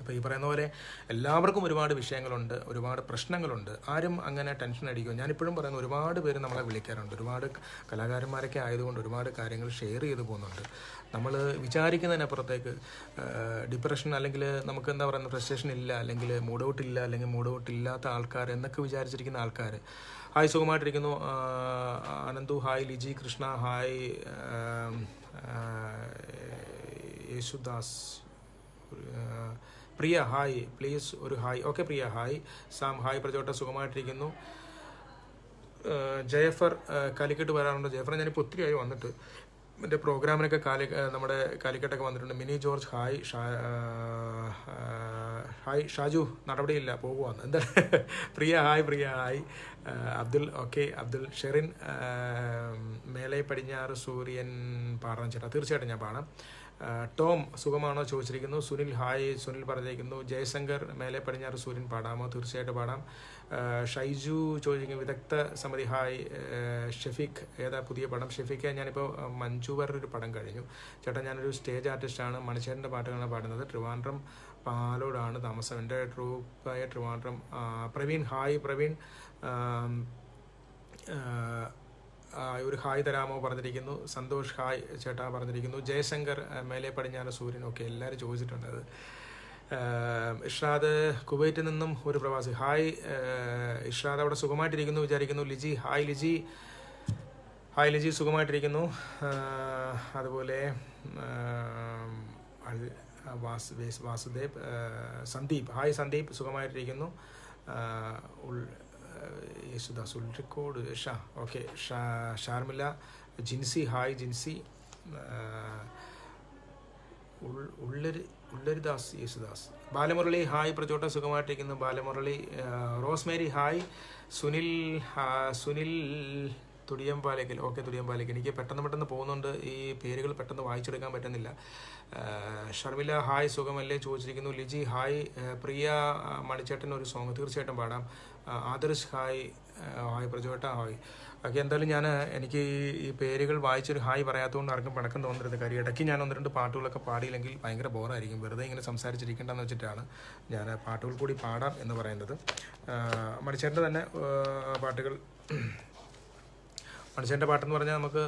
അപ്പോൾ ഈ പറയുന്ന പോലെ എല്ലാവർക്കും ഒരുപാട് വിഷയങ്ങളുണ്ട്, ഒരുപാട് പ്രശ്നങ്ങളുണ്ട്. ആരും അങ്ങനെ ടെൻഷൻ അടിക്കുക. ഞാനിപ്പോഴും പറയുന്ന ഒരുപാട് പേര് നമ്മളെ വിളിക്കാറുണ്ട്. ഒരുപാട് കലാകാരന്മാരൊക്കെ ആയതുകൊണ്ട് ഒരുപാട് കാര്യങ്ങൾ ഷെയർ ചെയ്ത് പോകുന്നുണ്ട്. നമ്മൾ വിചാരിക്കുന്നതിനപ്പുറത്തേക്ക് ഡിപ്രഷൻ അല്ലെങ്കിൽ നമുക്ക് എന്താ പറയുന്നത് ഫ്രസ്ട്രേഷൻ ഇല്ല അല്ലെങ്കിൽ മൂഡ് ഔട്ട് ഇല്ല അല്ലെങ്കിൽ മൂഡ് ഔട്ട് ഇല്ലാത്ത ആൾക്കാർ എന്നൊക്കെ വിചാരിച്ചിരിക്കുന്ന ആൾക്കാർ ഹായ് സുഖമായിട്ടിരിക്കുന്നു Ananthu, hi Liji Krishna, hi Yesudas, Priya hi please ഒരു hi. Okay Priya hi, Sam hi, പ്രജോട്ട സുഖമായിട്ടിരിക്കുന്നു. ജയഫർ കാലിക്കട്ട് വരാറുണ്ട്. ജയഫർ ഞാനിപ്പോൾ ഒത്തിരിയായി വന്നിട്ട് എൻ്റെ പ്രോഗ്രാമിനൊക്കെ കാലി നമ്മുടെ കാലിക്കട്ടൊക്കെ വന്നിട്ടുണ്ട്. മിനി ജോർജ് ഹായ്, ഷാ ഹായ് ഷാജു നടപടിയില്ല പോകുവാന്ന് എന്താ. Priya hi, Priya hi. Abdul okay Abdul Sherin, മേലെ പടിഞ്ഞാറ് സൂര്യൻ പാടാൻ ചേട്ടാ, തീർച്ചയായിട്ടും ഞാൻ പാടാം. ടോം സുഖമാണോ ചോദിച്ചിരിക്കുന്നു. സുനിൽ ഹായ്, സുനിൽ പറഞ്ഞിരിക്കുന്നു. ജയശങ്കർ മേലെ പടിഞ്ഞാറ് സൂര്യൻ പാടാമോ, തീർച്ചയായിട്ടും പാടാം. ഷൈജു ചോദിച്ചിരിക്കുന്നു വിദഗ്ധ സമിതി ഹായ്. ഷെഫീഖ് ഏതാ പുതിയ പടം? ഷെഫീഖ് ഞാനിപ്പോൾ മഞ്ജു വാര്യരുടെ പടം കഴിഞ്ഞു. ചേട്ടാ ഞാനൊരു സ്റ്റേജ് ആർട്ടിസ്റ്റാണ്, മണിച്ചേട്ടൻ്റെ പാട്ടുകളാണ് പാടുന്നത്. ട്രിവാൻഡ്രം പാലോടാണ് താമസം, എൻ്റെ ട്രൂപ്പായ ട്രിവാൻഡ്രം. പ്രവീൺ ഹായ്, പ്രവീൺ ഒരു ഹായ് തരാമോ പറഞ്ഞിരിക്കുന്നു. സന്തോഷ് ഹായ് ചേട്ടാ പറഞ്ഞിരിക്കുന്നു. ജയശങ്കർ മേലെ പടിഞ്ഞാറ് സൂര്യൻ ഓക്കെ എല്ലാവരും ചോദിച്ചിട്ടുണ്ടത്. ഇഷ്രാദ് കുവൈറ്റിൽ നിന്നും ഒരു പ്രവാസി ഹായ്. ഇഷ്രാദ് അവിടെ സുഖമായിട്ടിരിക്കുന്നു വിചാരിക്കുന്നു. ലിജി ഹായ്, ലിജി ഹായ്, ലിജി സുഖമായിട്ടിരിക്കുന്നു. അതുപോലെ വാസുദേവ്, സന്ദീപ് ഹായ്, സന്ദീപ് സുഖമായിട്ടിരിക്കുന്നു. യേശുദാസ് ഉൾക്കോട് ഷാ ഓക്കെ ഷാ ഷാർമില, ജിൻസി ഹായ്, ജിൻസി ഉള്ളരി ഉള്ളരിദാസ്, യേശുദാസ്. ബാലമുരളി ഹായ്, പ്രചോട്ട സുഖമായിട്ടിരിക്കുന്നു. Balamurali, Rosemary hi, Sunil Sunil Thudiyampalakkal okay Thudiyampalakkal എനിക്ക് പെട്ടെന്ന് പെട്ടെന്ന് പോകുന്നുണ്ട് ഈ പേരുകൾ പെട്ടെന്ന് വായിച്ചെടുക്കാൻ പറ്റുന്നില്ല ഷർമില ഹായ് സുഖമല്ലേ ചോദിച്ചിരിക്കുന്നു ലിജി ഹായ് പ്രിയ മണിച്ചേട്ടൻ ഒരു സോങ് തീർച്ചയായിട്ടും പാടാം ആദർശ് ഹായ് ഹായ് പ്രജോട്ട ഹായ് ഓക്കെ എന്തായാലും ഞാൻ എനിക്ക് ഈ പേരുകൾ വായിച്ചൊരു ഹായ് പറയാത്തതുകൊണ്ട് ആർക്കും പണക്കം തോന്നരുത് കാര്യം ഇടയ്ക്ക് ഞാൻ ഒന്ന് രണ്ട് പാട്ടുകളൊക്കെ പാടിയില്ലെങ്കിൽ ഭയങ്കര ബോറായിരിക്കും വെറുതെ ഇങ്ങനെ സംസാരിച്ചിരിക്കേണ്ടെന്ന് വെച്ചിട്ടാണ് ഞാൻ പാട്ടുകൾ കൂടി പാടാം എന്ന് പറയുന്നത് മണിച്ചേട്ടൻ്റെ തന്നെ പാട്ടുകൾ മണിച്ചേട്ടൻ്റെ പാട്ടെന്ന് പറഞ്ഞാൽ നമുക്ക്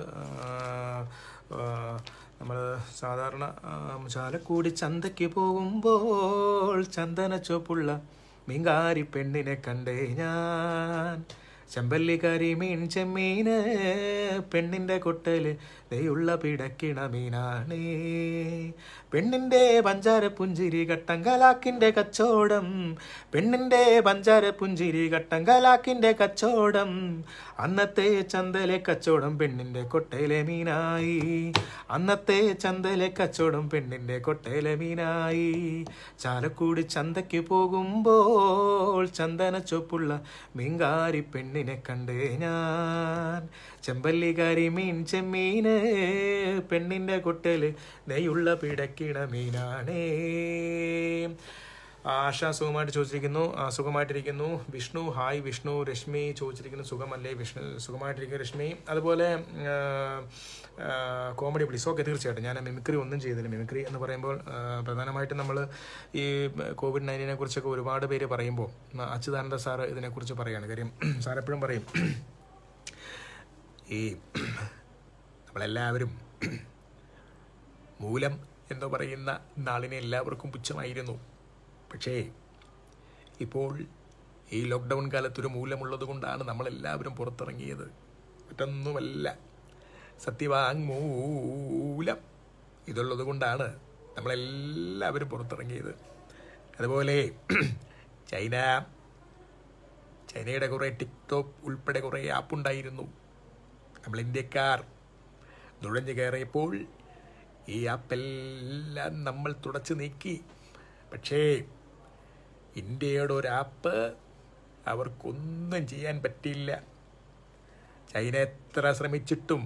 നമ്മൾ സാധാരണ ചാലക്കൂടി ചന്തയ്ക്ക് പോകുമ്പോൾ ചന്ദന ചുവപ്പുള്ള മീങ്കാരി പെണ്ണിനെ കണ്ടേ ഞാൻ ചെമ്പല്ലി കരിമീൻ ചെമ്മീന് പെണ്ണിൻ്റെ കൊട്ടല് ദയുള്ള പിടക്കിണ മീനാണേ പെണ്ണിൻ്റെ പഞ്ചാര പുഞ്ചിരി കട്ടങ്കലാക്കിൻ്റെ കച്ചോടം പെണ്ണിൻ്റെ പഞ്ചാര പുഞ്ചിരി കട്ടങ്കലാക്കിൻ്റെ കച്ചോടം അന്നത്തെ ചന്തലെ കച്ചോടം പെണ്ണിൻ്റെ കൊട്ടയിലെ മീനായി അന്നത്തെ ചന്തലെ കച്ചോടം പെണ്ണിൻ്റെ കൊട്ടയിലെ മീനായി ചാലക്കൂടി ചന്തയ്ക്ക് പോകുമ്പോൾ ചന്ദന ചുവപ്പുള്ള മീങ്കാരി പെണ്ണിൻ പെണ്ണിനെ കണ്ടേ ഞാൻ ചെമ്പല്ലി കരിമീൻ ചെമ്മീന് പെണ്ണിൻ്റെ കൊട്ടല് നെയ്യുള്ള പിടക്കിട മീനാണേ ആശ സുഖമായിട്ട് ചോദിച്ചിരിക്കുന്നു സുഖമായിട്ടിരിക്കുന്നു വിഷ്ണു ഹായ് വിഷ്ണു രശ്മി ചോദിച്ചിരിക്കുന്നു സുഖമല്ലേ വിഷ്ണു സുഖമായിട്ടിരിക്കുന്നു രശ്മി അതുപോലെ കോമഡി പ്ലീസ് ഓക്കെ തീർച്ചയായിട്ടും ഞാൻ മിമിക്രി ഒന്നും ചെയ്തില്ല മിമിക്രി എന്ന് പറയുമ്പോൾ പ്രധാനമായിട്ടും നമ്മൾ ഈ കോവിഡ് നയൻറ്റീനെ കുറിച്ചൊക്കെ ഒരുപാട് പേര് പറയുമ്പോൾ അച്യുതാനന്ദ സാറ് ഇതിനെക്കുറിച്ച് പറയുകയാണ് കാര്യം സാർ എപ്പോഴും പറയും ഈ നമ്മളെല്ലാവരും മൂലം എന്ന് പറയുന്ന നാളിനെ എല്ലാവർക്കും പുച്ഛമായിരുന്നു പക്ഷേ ഇപ്പോൾ ഈ ലോക്ക്ഡൗൺ കാലത്തൊരു മൂലമുള്ളത് കൊണ്ടാണ് നമ്മളെല്ലാവരും പുറത്തിറങ്ങിയത് മറ്റൊന്നുമല്ല സത്യവാങ്മൂലം ഇതുള്ളത് കൊണ്ടാണ് നമ്മളെല്ലാവരും പുറത്തിറങ്ങിയത് അതുപോലെ ചൈന ചൈനയുടെ കുറേ ടിക്ടോക്ക് ഉൾപ്പെടെ കുറേ ആപ്പുണ്ടായിരുന്നു നമ്മൾ ഇന്ത്യക്കാർ നുഴഞ്ഞു കയറിയപ്പോൾ ഈ ആപ്പെല്ലാം നമ്മൾ തുടച്ചു നീക്കി പക്ഷേ ഇന്ത്യയുടെ ഒരാപ്പ് അവർക്കൊന്നും ചെയ്യാൻ പറ്റിയില്ല ചൈന എത്ര ശ്രമിച്ചിട്ടും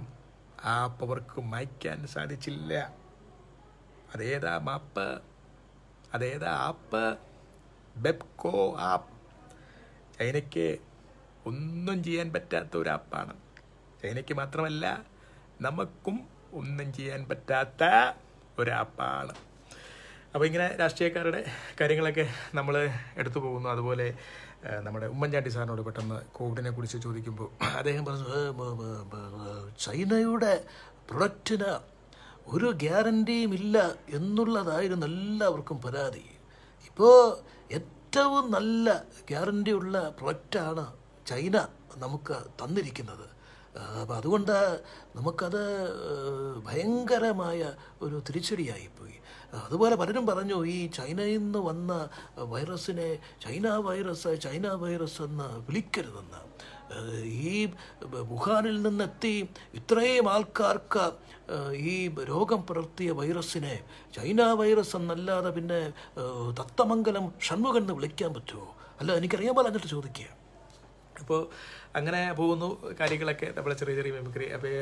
ആ ആപ്പ് അവർക്ക് മായ്ക്കാൻ സാധിച്ചില്ല അതേതാ മാപ്പ് അതേതാ ആപ്പ് ബെബ്കോ ആപ്പ് ചൈനയ്ക്ക് ഒന്നും ചെയ്യാൻ പറ്റാത്ത ഒരാപ്പാണ് ചൈനയ്ക്ക് മാത്രമല്ല നമുക്കും ഒന്നും ചെയ്യാൻ പറ്റാത്ത ഒരാപ്പാണ് അപ്പോൾ ഇങ്ങനെ രാഷ്ട്രീയക്കാരുടെ കാര്യങ്ങളൊക്കെ നമ്മൾ എടുത്തു പോകുന്നു അതുപോലെ നമ്മുടെ ഉമ്മൻചാണ്ടി സാറിനോട് പെട്ടെന്ന് കോവിഡിനെ കുറിച്ച് ചോദിക്കുമ്പോൾ അദ്ദേഹം പറഞ്ഞു ചൈനയുടെ പ്രൊഡക്റ്റിന് ഒരു ഗ്യാരൻറ്റിയും ഇല്ല എന്നുള്ളതായിരുന്നു എല്ലാവർക്കും പരാതി ഇപ്പോൾ ഏറ്റവും നല്ല ഗ്യാരൻറ്റിയുള്ള പ്രൊഡക്റ്റാണ് ചൈന നമുക്ക് തന്നിരിക്കുന്നത് അപ്പം അതുകൊണ്ട് നമുക്കത് ഭയങ്കരമായ ഒരു തിരിച്ചടിയായിപ്പോയി അതുപോലെ പലരും പറഞ്ഞു ഈ ചൈനയിൽ നിന്ന് വന്ന വൈറസിനെ ചൈന വൈറസ് ചൈന വൈറസ് എന്ന് വിളിക്കരുതെന്ന് ഈ വുഹാനിൽ നിന്നെത്തി ഇത്രയും ആൾക്കാർക്ക് ഈ രോഗം പടർത്തിയ വൈറസിനെ ചൈന വൈറസ് എന്നല്ലാതെ പിന്നെ തത്തമംഗലം ഷൺമുഖൻ എന്ന് വിളിക്കാൻ പറ്റുമോ അല്ല എനിക്കറിയാൻ പോലെ എന്നിട്ട് ചോദിക്കുക അപ്പോൾ അങ്ങനെ പോകുന്നു കാര്യങ്ങളൊക്കെ നമ്മൾ ചെറിയ ചെറിയ മെമിക്രി അപ്പോൾ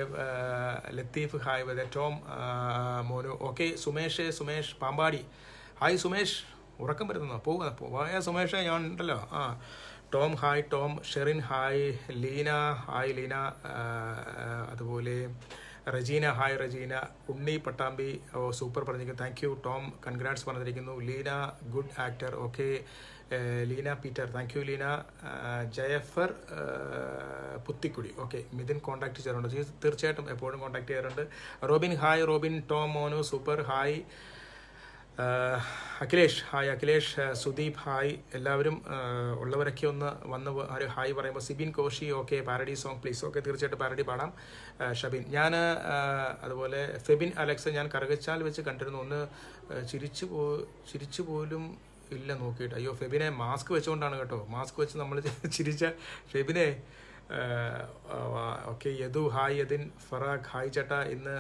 ലത്തീഫ് ഹായ് വരെ Tom Monu okay Sumesh Sumesh Pampady hi Sumesh ഉറക്കം വരുന്നോ പോകുക പോയ സുമേഷ് ഞാൻ ഉണ്ടല്ലോ ആ Tom hi Tom Sherin hi Leena hi Leena അതുപോലെ റജീന ഹായ് റജീന ഉണ്ണി പട്ടാമ്പി ഓ സൂപ്പർ പറഞ്ഞിരിക്കുന്നു താങ്ക് യു ടോം കൺഗ്രാറ്റ്സ് പറഞ്ഞിരിക്കുന്നു Leena good actor okay Leena Peter thank you Leena Jafar പുത്തിക്കുടി okay Mithun contact ചെയ്യാറുണ്ട് തീർച്ചയായിട്ടും എപ്പോഴും കോൺടാക്ട് ചെയ്യാറുണ്ട് Robin hi Robin Tom Monu super hi Akhilesh hi Akhilesh Sudeep hi എല്ലാവരും ഉള്ളവരൊക്കെ ഒന്ന് വന്ന് ഒരു ഹായ് പറയുമ്പോൾ Sibin Koshy okay parody song please okay തീർച്ചയായിട്ടും പാരഡി പാടാം ഷബിൻ ഞാൻ അതുപോലെ ഫെബിൻ അലക്സ് ഞാൻ കറുകച്ചാൽ വെച്ച് കണ്ടിരുന്നു ഒന്ന് ചിരിച്ചു പോ ചിരിച്ചു പോലും ഇല്ല നോക്കിയിട്ട് അയ്യോ ഫെബിനെ മാസ്ക് വെച്ചുകൊണ്ടാണ് കേട്ടോ മാസ്ക് വെച്ച് നമ്മൾ ചിരിച്ച ഫെബിനെ okay Yadu hi Yadin Farakh hi ചേട്ടാ ഇന്ന്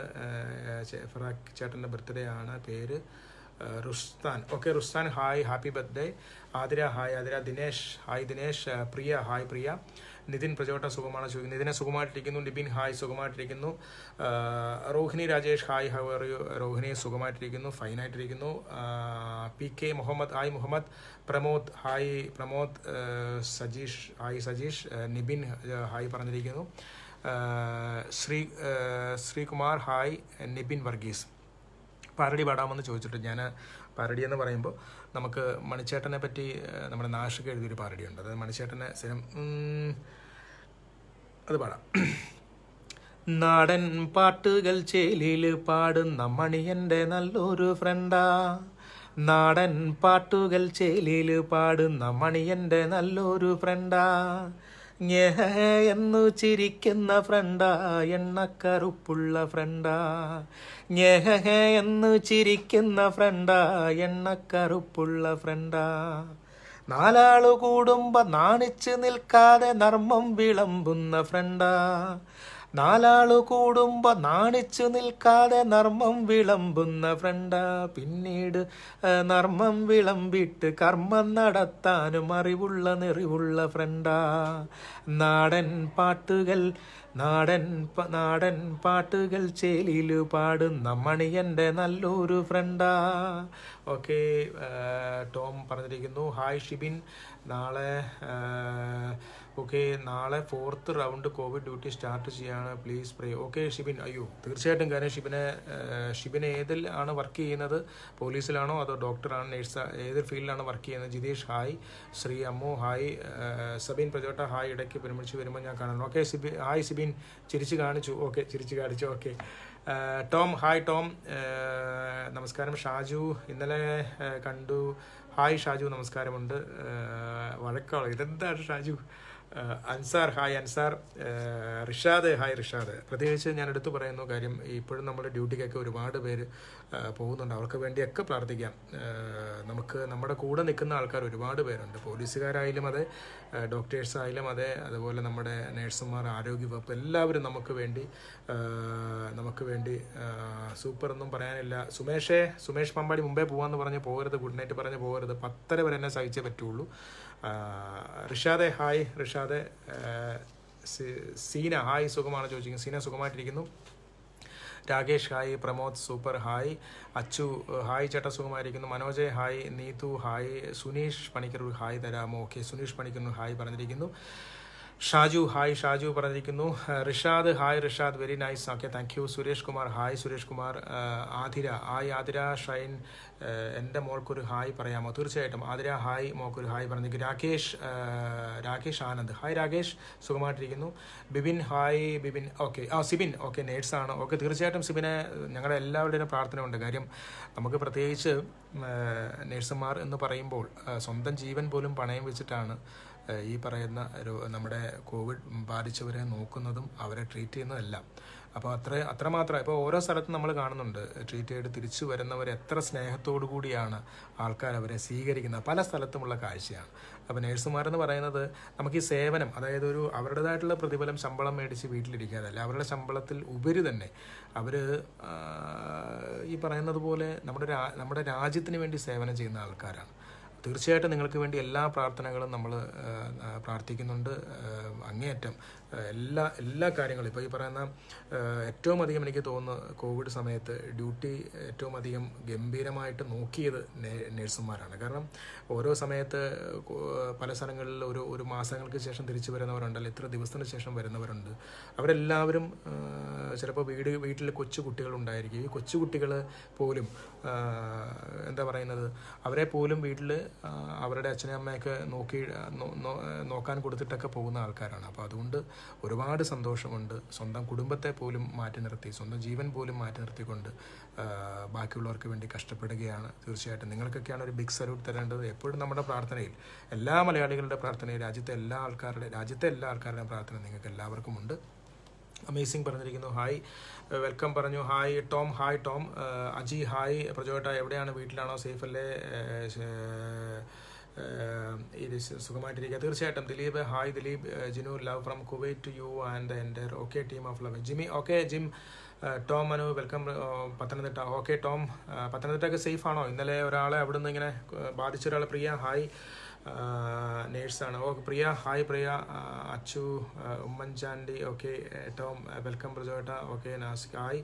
ഫറാഖ് ചേട്ടൻ്റെ ബർത്ത്ഡേ ആണ് പേര് Rustan okay Rustan hi happy birthday Athira hi Athira Dinesh hi Dinesh Priya hi Priya Nithin പ്രജോട്ട സുഖമാണ് ചോദിക്കുന്നത്. നിതിനെ സുഖമായിട്ടിരിക്കുന്നു. ലിബിൻ ഹായ് സുഖമായിട്ടിരിക്കുന്നു. Rohini Rajesh hi how are you. Rohini സുഖമായിട്ടിരിക്കുന്നു, ഫൈനായിട്ടിരിക്കുന്നു. P K Muhammad hi Muhammad. Pramod hi Pramod. Sajeesh hi Sajeesh. Nibin hi പറഞ്ഞിരിക്കുന്നു. ശ്രീ ശ്രീകുമാർ ഹായ്. നിബിൻ വർഗീസ് പാരഡി പാടാമെന്ന് ചോദിച്ചിട്ട്, ഞാൻ പാരഡി എന്ന് പറയുമ്പോൾ നമുക്ക് മണിച്ചേട്ടനെ പറ്റി നമ്മുടെ നാഷിക എഴുതിയൊരു പാരഡിയുണ്ട്. അതായത് മണിച്ചേട്ടനെ സ്ഥിരം അത് പാടാം. നാടൻ പാട്ടുകൾ ചേലിൽ പാടുന്ന മണിയൻ്റെ നല്ലൊരു ഫ്രണ്ടാ. നാടൻ പാട്ടുകൾ ചേലിൽ പാടുന്ന മണിയൻ്റെ നല്ലൊരു ഫ്രണ്ടാ. ഞെഹ എന്നു ചിരിക്കുന്ന ഫ്രണ്ടാ, എണ്ണക്കറുപ്പുള്ള ഫ്രണ്ടാ. ഞെഹ എന്നു ചിരിക്കുന്ന ഫ്രണ്ടാ, എണ്ണക്കറുപ്പുള്ള ഫ്രണ്ടാ. നാലാളു കൂടുമ്പോ നാണിച്ചു നിൽക്കാതെ നർമ്മം വിളമ്പുന്ന ഫ്രണ്ടാ. നാലാളു കൂടുമ്പോ നാണിച്ചു നിൽക്കാതെ നർമ്മം വിളമ്പുന്ന ഫ്രണ്ടാ. പിന്നീട് നർമ്മം വിളമ്പിട്ട് കർമ്മം നടത്താനും അറിവുള്ള നിറിവുള്ള ഫ്രണ്ടാ. നാടൻ പാട്ടുകൾ നാടൻ നാടൻ പാട്ടുകൾ ചേലിയിൽ പാടുന്ന മണിയൻ്റെ നല്ലൊരു ഫ്രണ്ടാ. ഓക്കെ, ടോം പറഞ്ഞിരിക്കുന്നു. ഹായ് ഷിബിൻ. നാളെ ഓക്കെ നാളെ fourth round covid duty start ചെയ്യാണ്, പ്ലീസ് പ്രേ. ഓക്കെ ഷിബിൻ, അയ്യോ തീർച്ചയായിട്ടും. കാരണം ഷിബിനെ ഷിബിനെ ഏതിൽ ആണ് വർക്ക് ചെയ്യുന്നത്? പോലീസിലാണോ അതോ ഡോക്ടറാണോ നേഴ്സാ, ഏത് ഫീൽഡിലാണ് വർക്ക് ചെയ്യുന്നത്? ജിതേഷ് ഹായ്. ശ്രീ അമ്മു ഹായ്. സബീൻ പ്രജോട്ട ഹായ്. ഇടയ്ക്ക് പെരുമിച്ച് വരുമ്പോൾ ഞാൻ കാണുന്നു. Okay Sibi hi Sibin. ചിരിച്ച് കാണിച്ചു. ഓക്കെ ചിരിച്ച് കാണിച്ചു. Okay Tom hi Tom. നമസ്കാരം ഷാജു, ഇന്നലെ കണ്ടു. ഹായ് ഷാജു, നമസ്കാരമുണ്ട്. വഴക്കാളോ ഇതെന്താണ് ഷാജു. അൻസാർ ഹായ് അൻസാർ. റിഷാദ് ഹായ് റിഷാദ്. പ്രത്യേകിച്ച് ഞാൻ എടുത്തു പറയുന്ന കാര്യം, ഇപ്പോഴും നമ്മുടെ ഡ്യൂട്ടിക്കൊക്കെ ഒരുപാട് പേര് പോകുന്നുണ്ട്. അവർക്ക് വേണ്ടിയൊക്കെ പ്രാർത്ഥിക്കാം. നമുക്ക് നമ്മുടെ കൂടെ നിൽക്കുന്ന ആൾക്കാർ ഒരുപാട് പേരുണ്ട്. പോലീസുകാരായാലും അതെ, ഡോക്ടേഴ്സായാലും അതെ, അതുപോലെ നമ്മുടെ നേഴ്സുമാർ, ആരോഗ്യവകുപ്പ്, എല്ലാവരും നമുക്ക് വേണ്ടി നമുക്ക് വേണ്ടി സൂപ്പർ ഒന്നും പറയാനില്ല. സുമേഷേ സുമേഷ് പമ്പാടി മുമ്പേ പോകാമെന്ന് പറഞ്ഞ് പോകരുത്, ഗുഡ് നൈറ്റ് പറഞ്ഞ് പോകരുത്. പത്തര വരെ എന്നെ സഹിച്ചേ പറ്റുള്ളൂ. റിഷാദെ ഹായ് റിഷാദെ. സീന ഹായ് സുഖമാണ് ചോദിച്ചിരിക്കുന്നത്. സീന സുഖമായിട്ടിരിക്കുന്നു. Rakesh hi. Pramod super hi. Achu hi ചേട്ടാ സുഖമായിരിക്കുന്നു. മനോജയ് hi. Neethu hi. Suneesh Panikkaroor hi തരാമോ. ഓക്കെ സുനീഷ് പണിക്കരൂർ ഹായ് പറഞ്ഞിരിക്കുന്നു. ഷാജു ഹായ് ഷാജു പറഞ്ഞിരിക്കുന്നു. Rishad hi Rishad, very nice. Okay thank you. Suresh Kumar hi Suresh Kumar. Athira hi Athira. Shine, എൻ്റെ മോൾക്കൊരു ഹായ് പറയാമോ? തീർച്ചയായിട്ടും ആതിര ഹായ്, മോൾക്കൊരു ഹായ് പറഞ്ഞിരിക്കും. രാകേഷ് രാകേഷ് ആനന്ദ് ഹായ് രാകേഷ് സുഖമായിട്ടിരിക്കുന്നു. ബിബിൻ ഹായ് ബിബിൻ. ഓക്കെ ആ സിബിൻ, ഓക്കെ നേഴ്സാണ്. ഓക്കെ തീർച്ചയായിട്ടും സിബിനെ ഞങ്ങളുടെ എല്ലാവരുടെയും പ്രാർത്ഥനയുണ്ട്. കാര്യം നമുക്ക് പ്രത്യേകിച്ച് നേഴ്സുമാർ എന്ന് പറയുമ്പോൾ സ്വന്തം ജീവൻ പോലും പണയം വെച്ചിട്ടാണ് ഈ പറയുന്ന നമ്മുടെ കോവിഡ് ബാധിച്ചവരെ നോക്കുന്നതും അവരെ ട്രീറ്റ് ചെയ്യുന്നതെല്ലാം. അപ്പോൾ അത്ര അത്രമാത്രം ഇപ്പോൾ ഓരോ സ്ഥലത്തും നമ്മൾ കാണുന്നുണ്ട്, ട്രീറ്റ് ചെയ്ത് തിരിച്ചു വരുന്നവർ എത്ര സ്നേഹത്തോടു കൂടിയാണ് ആൾക്കാർ അവരെ സ്വീകരിക്കുന്നത്. പല സ്ഥലത്തുമുള്ള കാഴ്ചയാണ്. അപ്പോൾ നേഴ്സുമാരെന്ന് പറയുന്നത് നമുക്ക് ഈ സേവനം, അതായത് ഒരു അവരുടേതായിട്ടുള്ള പ്രതിഫലം, ശമ്പളം മേടിച്ച് വീട്ടിലിരിക്കാതല്ല, അവരുടെ ശമ്പളത്തിൽ ഉപരി തന്നെ അവർ ഈ പറയുന്നത് പോലെ നമ്മുടെ നമ്മുടെ രാജ്യത്തിന് വേണ്ടി സേവനം ചെയ്യുന്ന ആൾക്കാരാണ്. തീർച്ചയായിട്ടും നിങ്ങൾക്ക് വേണ്ടി എല്ലാ പ്രാർത്ഥനകളും നമ്മൾ പ്രാർത്ഥിക്കുന്നുണ്ട്. അങ്ങേയറ്റം എല്ലാ എല്ലാ കാര്യങ്ങളും ഇപ്പോൾ ഈ പറയുന്ന ഏറ്റവും അധികം എനിക്ക് തോന്നുന്നു കോവിഡ് സമയത്ത് ഡ്യൂട്ടി ഏറ്റവും അധികം ഗംഭീരമായിട്ട് നോക്കിയത് നേഴ്സുമാരാണ്. കാരണം ഓരോ സമയത്ത് പല സ്ഥലങ്ങളിൽ ഒരു ഒരു മാസങ്ങൾക്ക് ശേഷം തിരിച്ചു വരുന്നവരുണ്ട്, അല്ലെങ്കിൽ ഇത്ര ദിവസത്തിന് ശേഷം വരുന്നവരുണ്ട്. അവരെല്ലാവരും ചിലപ്പോൾ വീട് വീട്ടിൽ കൊച്ചു കുട്ടികളുണ്ടായിരിക്കും. ഈ കൊച്ചു കുട്ടികൾ പോലും എന്താ പറയുന്നത്, അവരെ പോലും വീട്ടിൽ അവരുടെ അച്ഛനെ അമ്മയൊക്കെ നോക്കി നോക്കാൻ കൊടുത്തിട്ടൊക്കെ പോകുന്ന ആൾക്കാരാണ്. അപ്പോൾ അതുകൊണ്ട് ഒരുപാട് സന്തോഷമുണ്ട്. സ്വന്തം കുടുംബത്തെ പോലും മാറ്റി നിർത്തി, സ്വന്തം ജീവൻ പോലും മാറ്റി നിർത്തിക്കൊണ്ട് ബാക്കിയുള്ളവർക്ക് വേണ്ടി കഷ്ടപ്പെടുകയാണ്. തീർച്ചയായിട്ടും നിങ്ങൾക്കൊക്കെയാണ് ഒരു ബിഗ് സല്യൂട്ട് തരേണ്ടത്. എപ്പോഴും നമ്മുടെ പ്രാർത്ഥനയിൽ, എല്ലാ മലയാളികളുടെ പ്രാർത്ഥനയിൽ, രാജ്യത്തെ എല്ലാ ആൾക്കാരുടെ രാജ്യത്തെ എല്ലാ ആൾക്കാരുടെയും പ്രാർത്ഥന നിങ്ങൾക്ക് എല്ലാവർക്കും ഉണ്ട്. അമേസിംഗ് പറഞ്ഞിരിക്കുന്നു. ഹായ് വെൽക്കം പറഞ്ഞു. Hi Tom hi Tom. Aji hi. പ്രജോട്ട എവിടെയാണ്, വീട്ടിലാണോ, സേഫ് അല്ലേ? ഇത് രാജേഷ് സുഖമായിട്ടിരിക്കുക. തീർച്ചയായിട്ടും Dileep, hi Dileep. Jinu, love from Kuwait to you and the entire okay team of love. Jimmy, okay Jim. Tom Manu, welcome Pathanamthitta. Okay Tom, പത്തനംതിട്ടയൊക്കെ സേഫാണോ? ഇന്നലെ ഒരാളെ അവിടെ നിന്ന് ഇങ്ങനെ ബാധിച്ച ഒരാളെ, പ്രിയ ഹായ്, നേഴ്സാണ്. Okay Priya, hi Priya. Achu, Oommen Chandy, okay Tom, welcome പ്രജോട്ട. Okay Nashik, hi.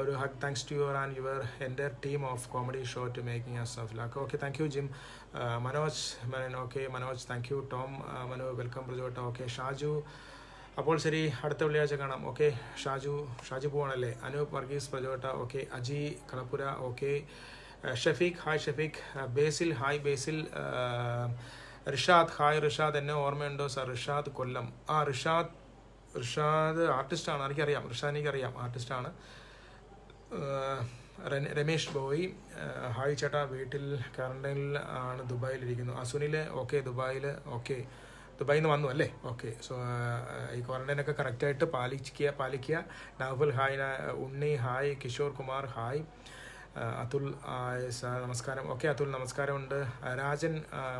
ഒരു hug, thanks to your and your എൻ്റെ team of comedy show to making us of luck. Okay thank you Jim. Manoj Manan, okay Manoj, thank you. Tom Manu, welcome പ്രജോട്ട. Okay Shaju, അപ്പോൾ ശരി, അടുത്ത വെള്ളിയാഴ്ച കാണാം. Okay Shaju, Shaju പോവാണല്ലേ. അനൂപ് വർഗീസ്, പ്രജോട്ട. Okay Aji, Kalappura. Okay Shafeeq, hi Shafeeq. Basil, hi Basil. Rishad, hi Rishad. എന്നെ ഓർമ്മയുണ്ടോ സാർ? റിഷാദ് കൊല്ലം. ആ റിഷാദ്, റിഷാദ് ആർട്ടിസ്റ്റാണ്, എനിക്കറിയാം. റിഷാദ് എനിക്കറിയാം, ആർട്ടിസ്റ്റാണ്. രമേഷ് ബോയ്, ഹായ് ചേട്ടാ. വീട്ടിൽ ക്വാറന്റൈനിൽ ആണ്, ദുബായിലിരിക്കുന്നു. അസുനിൽ, ഓക്കെ ദുബായിൽ. ഓക്കെ ദുബായിൽ നിന്ന് വന്നു അല്ലേ. ഓക്കെ, സോ ഈ ക്വാറന്റൈനൊക്കെ കറക്റ്റായിട്ട് പാലിക്കുക പാലിക്കുക Naval, hi. Unni, hi. Kishore Kumar, hi. Athul, hi sir നമസ്കാരം. ഓക്കെ അതുൽ, നമസ്കാരമുണ്ട്. Rajan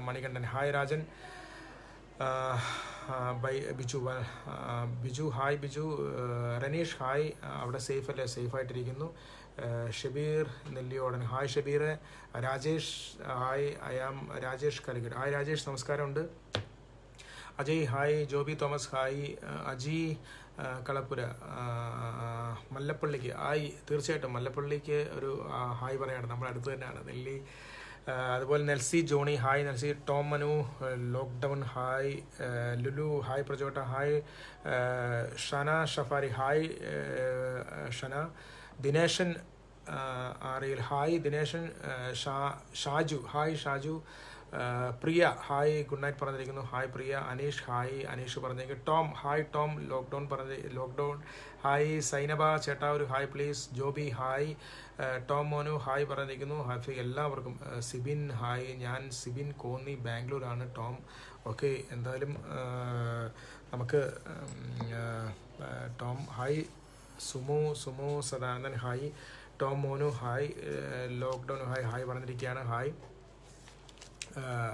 Manikandan, hi Rajan. Bye Biju, Biju hi Biju. Ranish, hi. അവിടെ സേഫ് അല്ലേ? സേഫായിട്ടിരിക്കുന്നു. Shabeer Nelliyodan, hi Shabeer. Rajesh, hi. I am Rajesh കലിഗഡ്, hi Rajesh, നമസ്കാരമുണ്ട്. Ajay, hi. Joby Thomas, hi. Aji Kalappura, മല്ലപ്പള്ളിക്ക് ഹായ്. തീർച്ചയായിട്ടും മല്ലപ്പള്ളിക്ക് ഒരു ഹായ് പറയാണ്, നമ്മുടെ അടുത്ത് തന്നെയാണ് നെല്ലി. അതുപോലെ Nelsy Johnny, hi Nelsy. Tom Manu, lockdown, hi. Lulu, hi പ്രജോട്ട, ഹായ്. ഷന ഷഫാരി, ഹായ് ഷന. ദിനേശൻ ആറിയിൽ, ഹായ് ദിനേശൻ. ഷാ Shaju, hi Shaju. Priya, hi. Good night പറഞ്ഞിരിക്കുന്നു, ഹായ് പ്രിയ. അനീഷ്, ഹായ് അനീഷ് പറഞ്ഞിരിക്കും. Tom, hi Tom. ലോക്ക്ഡൗൺ പറഞ്ഞ ലോക്ക്ഡൗൺ, ഹായ്. സൈനബ ചേട്ടാ ഒരു hi please. Joby, hi. Tom Monu, hi പറഞ്ഞിരിക്കുന്നു. ഹാഫി എല്ലാവർക്കും. സിബിൻ, ഹായ്. ഞാൻ സിബിൻ കോന്നി, ബാംഗ്ലൂരാണ് ടോം. ഓക്കെ, എന്തായാലും നമുക്ക് Tom hi. Sumu, Sumu Sadanandan, hi. Tom Monu, hi. Lockdown hi hi പറഞ്ഞിരിക്കുകയാണ്, ഹായ്.